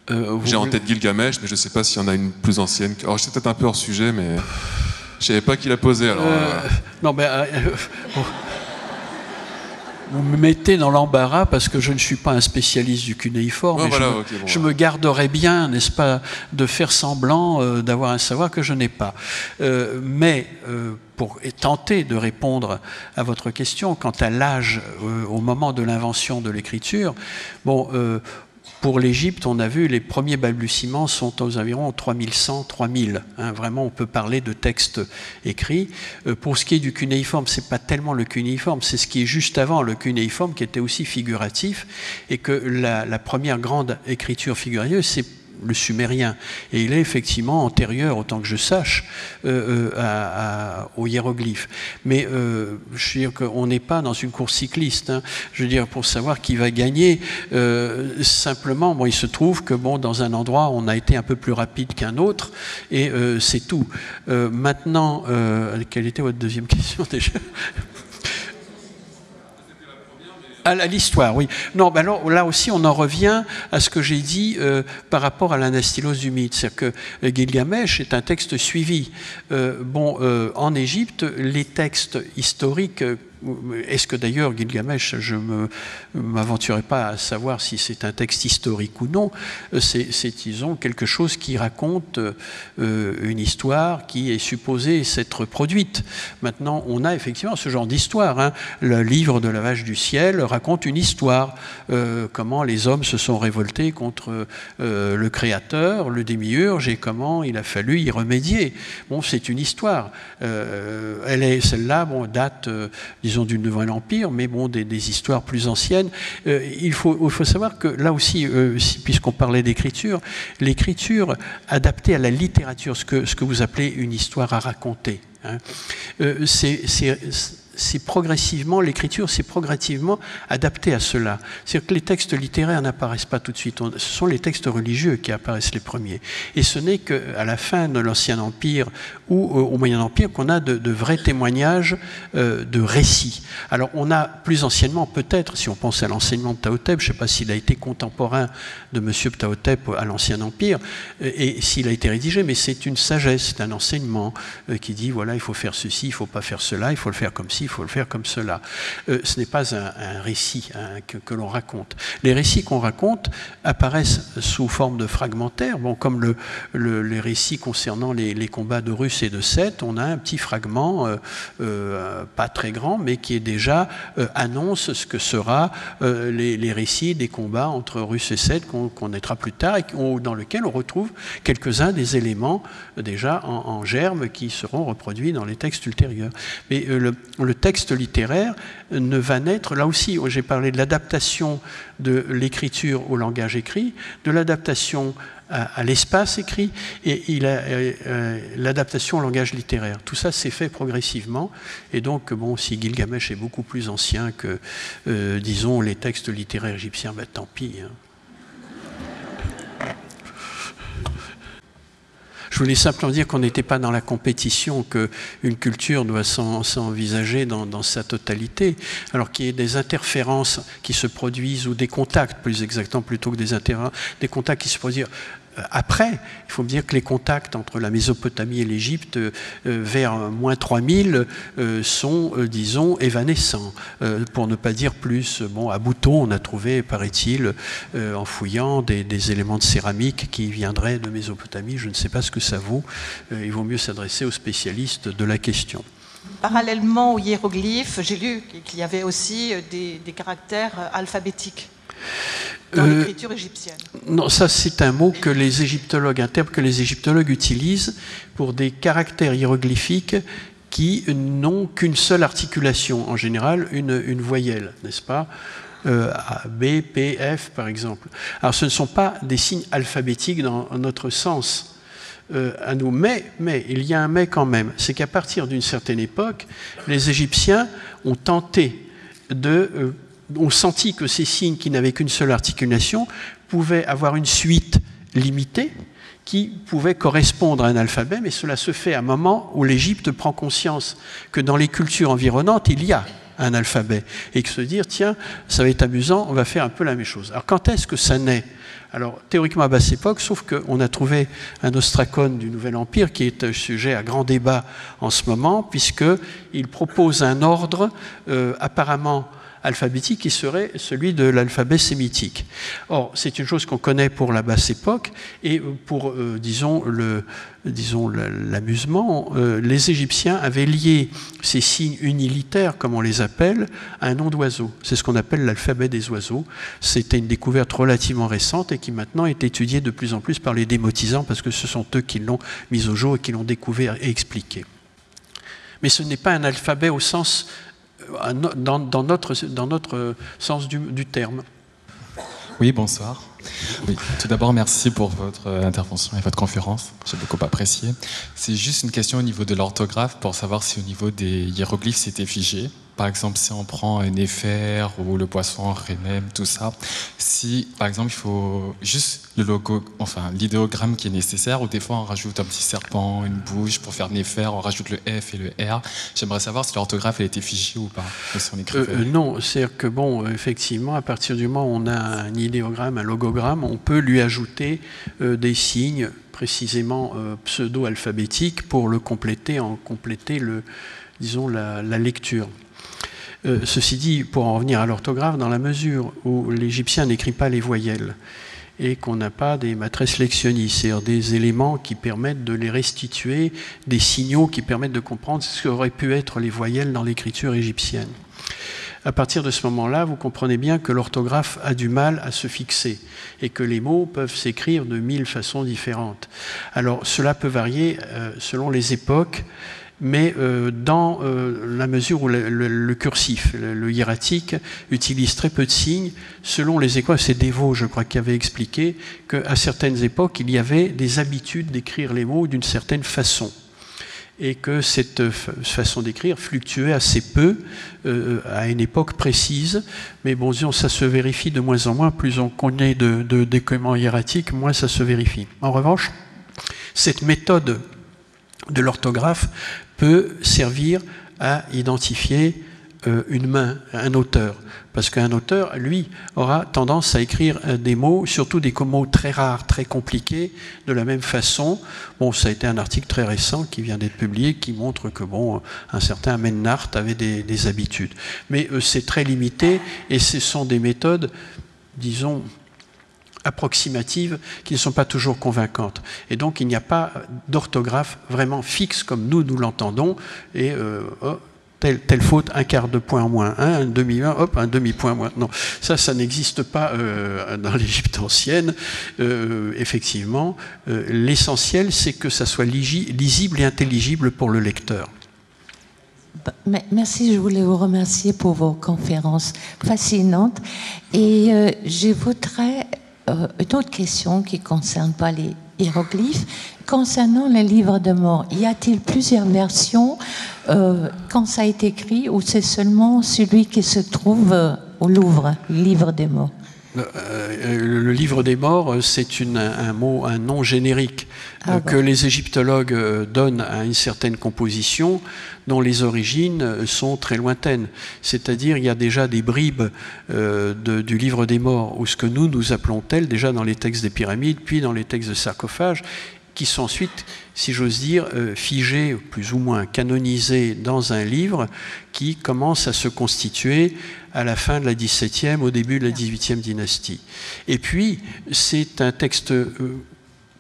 Euh, J'ai en tête Gilgamesh, mais je ne sais pas s'il y en a une plus ancienne. Alors, c'est peut-être un peu hors sujet, mais je ne savais pas qui l'a posé. Alors, euh, euh... Non, mais euh, euh, vous me mettez dans l'embarras parce que je ne suis pas un spécialiste du cunéiforme. Oh, voilà, je me, okay, bon, je voilà. me garderais bien, n'est-ce pas, de faire semblant euh, d'avoir un savoir que je n'ai pas. Euh, mais euh, pour tenter de répondre à votre question quant à l'âge euh, au moment de l'invention de l'écriture, bon. Euh, Pour l'Égypte, on a vu, les premiers balbutiements sont aux environs trois mille cent, trois mille. Hein, vraiment, on peut parler de textes écrits. Euh, pour ce qui est du cunéiforme, ce n'est pas tellement le cunéiforme, c'est ce qui est juste avant le cunéiforme, qui était aussi figuratif, et que la, la première grande écriture figurative, c'est le sumérien. Et il est effectivement antérieur, autant que je sache, euh, à, à, aux hiéroglyphes. Mais euh, je veux dire qu'on n'est pas dans une course cycliste. Hein. Je veux dire, pour savoir qui va gagner, euh, simplement, bon, il se trouve que bon, dans un endroit, on a été un peu plus rapide qu'un autre, et euh, c'est tout. Euh, maintenant, euh, quelle était votre deuxième question déjà ? À l'histoire, oui. Non, ben alors, là aussi, on en revient à ce que j'ai dit euh, par rapport à l'anastilose du mythe. C'est-à-dire que Gilgamesh est un texte suivi. Euh, bon, euh, en Égypte, les textes historiques... Est-ce que d'ailleurs Gilgamesh, je ne m'aventurerai pas à savoir si c'est un texte historique ou non, c'est, disons, quelque chose qui raconte euh, une histoire qui est supposée s'être produite. Maintenant, on a effectivement ce genre d'histoire. Hein. Le livre de la Vache du Ciel raconte une histoire, euh, comment les hommes se sont révoltés contre euh, le Créateur, le démiurge, et comment il a fallu y remédier. Bon, c'est une histoire. Euh, elle est, celle-là, bon, date... Euh, disons du Nouvel Empire, mais bon, des, des histoires plus anciennes. Euh, il faut, il faut savoir que là aussi, euh, si, puisqu'on parlait d'écriture, l'écriture adaptée à la littérature, ce que, ce que vous appelez une histoire à raconter, hein, euh, c'est... c'est progressivement, l'écriture s'est progressivement adaptée à cela. C'est-à-dire que les textes littéraires n'apparaissent pas tout de suite. Ce sont les textes religieux qui apparaissent les premiers. Et ce n'est qu'à la fin de l'Ancien Empire ou au Moyen Empire qu'on a de, de vrais témoignages, euh, de récits. Alors on a plus anciennement, peut-être, si on pense à l'enseignement de Ptahotep, je ne sais pas s'il a été contemporain de M. Ptahotep à l'Ancien Empire, et, et s'il a été rédigé, mais c'est une sagesse, c'est un enseignement euh, qui dit, voilà, il faut faire ceci, il ne faut pas faire cela, il faut le faire comme ci, il faut le faire comme cela. Euh, ce n'est pas un, un récit hein, que, que l'on raconte. Les récits qu'on raconte apparaissent sous forme de fragmentaires, bon, comme le, le, les récits concernant les, les combats de Horus et de Seth, on a un petit fragment, euh, euh, pas très grand, mais qui est déjà euh, annonce ce que sera euh, les, les récits des combats entre Horus et Seth qu'on connaîtra plus tard, et dans lequel on retrouve quelques-uns des éléments euh, déjà en, en germe qui seront reproduits dans les textes ultérieurs. Mais euh, le, le texte littéraire ne va naître, là aussi, j'ai parlé de l'adaptation de l'écriture au langage écrit, de l'adaptation à, à l'espace écrit, et euh, l'adaptation au langage littéraire. Tout ça s'est fait progressivement, et donc, bon, si Gilgamesh est beaucoup plus ancien que, euh, disons, les textes littéraires égyptiens, ben tant pis. Hein. Je Je voulais simplement dire qu'on n'était pas dans la compétition, qu'une culture doit s'envisager dans, dans sa totalité. Alors qu'il y ait des interférences qui se produisent, ou des contacts plus exactement, plutôt que des interférences, des contacts qui se produisent. Après, il faut dire que les contacts entre la Mésopotamie et l'Égypte euh, vers moins trois mille euh, sont, euh, disons, évanescents, euh, pour ne pas dire plus. Bon, à Bouton, on a trouvé, paraît-il, euh, en fouillant, des, des éléments de céramique qui viendraient de Mésopotamie. Je ne sais pas ce que ça vaut. Euh, il vaut mieux s'adresser aux spécialistes de la question. Parallèlement aux hiéroglyphes, j'ai lu qu'il y avait aussi des, des caractères alphabétiques. Dans l'écriture égyptienne. Euh, non, ça c'est un mot que les égyptologues, un terme que les égyptologues utilisent pour des caractères hiéroglyphiques qui n'ont qu'une seule articulation, en général une, une voyelle, n'est-ce pas? Euh, A, B, P, F par exemple. Alors ce ne sont pas des signes alphabétiques dans notre sens. Euh, à nous. Mais, mais, il y a un mais quand même, c'est qu'à partir d'une certaine époque, les Égyptiens ont tenté de... Euh, on sentit que ces signes qui n'avaient qu'une seule articulation pouvaient avoir une suite limitée qui pouvait correspondre à un alphabet, mais cela se fait à un moment où l'Égypte prend conscience que dans les cultures environnantes, il y a un alphabet, et que se dire, tiens, ça va être amusant, on va faire un peu la même chose. Alors quand est-ce que ça naît? Alors théoriquement à basse époque, sauf qu'on a trouvé un ostracone du Nouvel Empire qui est un sujet à grand débat en ce moment, puisqu'il propose un ordre euh, apparemment alphabétique qui serait celui de l'alphabet sémitique. Or, c'est une chose qu'on connaît pour la basse époque, et pour, euh, disons, le, disons, l'amusement, euh, les Égyptiens avaient lié ces signes unilitaires, comme on les appelle, à un nom d'oiseau. C'est ce qu'on appelle l'alphabet des oiseaux. C'était une découverte relativement récente et qui maintenant est étudiée de plus en plus par les démotisants, parce que ce sont eux qui l'ont mis au jour et qui l'ont découvert et expliqué. Mais ce n'est pas un alphabet au sens... Dans, dans, notre, dans notre sens du, du terme. Oui, bonsoir. Oui, tout d'abord, merci pour votre intervention et votre conférence. J'ai beaucoup apprécié. C'est juste une question au niveau de l'orthographe pour savoir si au niveau des hiéroglyphes, c'était figé. Par exemple, si on prend Néfer ou le poisson, Rémem, tout ça, si, par exemple, il faut juste le logo, enfin, l'idéogramme qui est nécessaire, ou des fois, on rajoute un petit serpent, une bouche pour faire Néfer, on rajoute le F et le R. J'aimerais savoir si l'orthographe, elle était figée ou pas, ou si on écrivait. Euh, euh, non, c'est-à-dire que, bon, effectivement, à partir du moment où on a un idéogramme, un logogramme, on peut lui ajouter euh, des signes précisément euh, pseudo-alphabétiques pour le compléter, en compléter, le, disons, la, la lecture. Euh, ceci dit, pour en revenir à l'orthographe, dans la mesure où l'Égyptien n'écrit pas les voyelles et qu'on n'a pas des matrices lectionnistes, c'est-à-dire des éléments qui permettent de les restituer, des signaux qui permettent de comprendre ce qu'auraient pu être les voyelles dans l'écriture égyptienne. À partir de ce moment-là, vous comprenez bien que l'orthographe a du mal à se fixer et que les mots peuvent s'écrire de mille façons différentes. Alors, cela peut varier euh, selon les époques, mais euh, dans euh, la mesure où le, le, le cursif, le, le hiératique, utilise très peu de signes, selon les écoles, c'est Dévaux, je crois, qui avait expliqué qu'à certaines époques, il y avait des habitudes d'écrire les mots d'une certaine façon, et que cette façon d'écrire fluctuait assez peu euh, à une époque précise. Mais bon, disons, ça se vérifie de moins en moins. Plus on connaît de, de, des documents hiératiques, moins ça se vérifie. En revanche, cette méthode de l'orthographe peut servir à identifier euh, une main, un auteur. Parce qu'un auteur, lui, aura tendance à écrire des mots, surtout des mots très rares, très compliqués, de la même façon. Bon, ça a été un article très récent qui vient d'être publié, qui montre que, bon, un certain Amennart avait des, des habitudes. Mais euh, c'est très limité, et ce sont des méthodes, disons, approximatives qui ne sont pas toujours convaincantes. Et donc il n'y a pas d'orthographe vraiment fixe comme nous, nous l'entendons, et euh, oh, telle, telle faute, un quart de point en moins, hein, un demi-point, hop, un demi-point en moins. Non, ça, ça n'existe pas euh, dans l'Égypte ancienne. Euh, effectivement, euh, l'essentiel, c'est que ça soit lisible et intelligible pour le lecteur. Merci, je voulais vous remercier pour vos conférences fascinantes. Et euh, je voudrais... Euh, une autre question qui ne concerne pas les hiéroglyphes. Concernant les livres de mort, y a-t-il plusieurs versions euh, quand ça a été écrit, ou c'est seulement celui qui se trouve euh, au Louvre, livre de mort? Le, euh, le livre des morts, c'est un mot, un nom générique ah, euh, bon. que les égyptologues euh, donnent à une certaine composition dont les origines sont très lointaines. C'est-à-dire, il y a déjà des bribes euh, de, du livre des morts, ou ce que nous, nous appelons tel, déjà dans les textes des pyramides, puis dans les textes de sarcophages, qui sont ensuite, si j'ose dire, figés, plus ou moins canonisés dans un livre qui commence à se constituer à la fin de la dix-septième, au début de la dix-huitième dynastie. Et puis, c'est un texte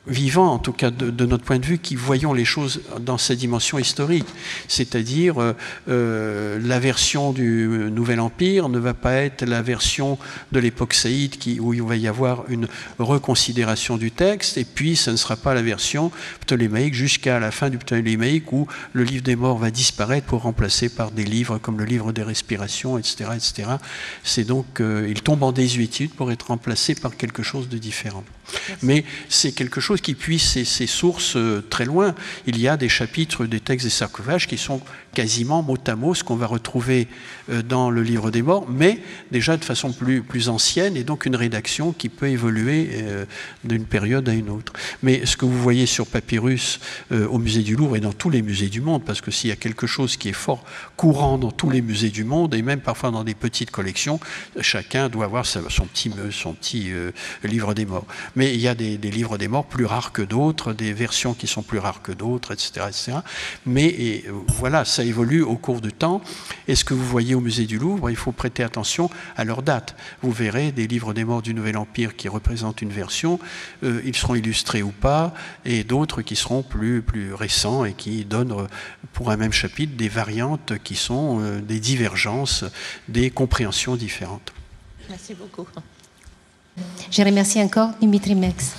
vivant, en tout cas de, de notre point de vue, qui voyons les choses dans sa dimension historique. C'est-à-dire, euh, la version du Nouvel Empire ne va pas être la version de l'époque saïde, qui, où il va y avoir une reconsidération du texte, et puis ça ne sera pas la version ptolémaïque jusqu'à la fin du ptolémaïque, où le livre des morts va disparaître pour remplacer par des livres comme le livre des respirations, et cetera et cetera. C'est donc, euh, il tombe en désuétude pour être remplacé par quelque chose de différent. Merci. Mais c'est quelque chose qui puise ses, ses sources très loin. Il y a des chapitres des textes des sarcophages qui sont quasiment mot à mot ce qu'on va retrouver dans le livre des morts, mais déjà de façon plus, plus ancienne, et donc une rédaction qui peut évoluer d'une période à une autre. Mais ce que vous voyez sur papyrus au musée du Louvre et dans tous les musées du monde, parce que s'il y a quelque chose qui est fort courant dans tous les musées du monde, et même parfois dans des petites collections, chacun doit avoir son petit, son petit euh, livre des morts. Mais il y a des, des livres des morts plus rares que d'autres, des versions qui sont plus rares que d'autres, et cetera, et cetera. Mais et, voilà, ça évolue au cours du temps. Et ce que vous voyez au musée du Louvre, il faut prêter attention à leur date. Vous verrez des livres des morts du Nouvel Empire qui représentent une version, euh, ils seront illustrés ou pas, et d'autres qui seront plus, plus récents et qui donnent pour un même chapitre des variantes qui sont euh, des divergences, des compréhensions différentes. Merci beaucoup. Je remercie encore Dimitri Mex.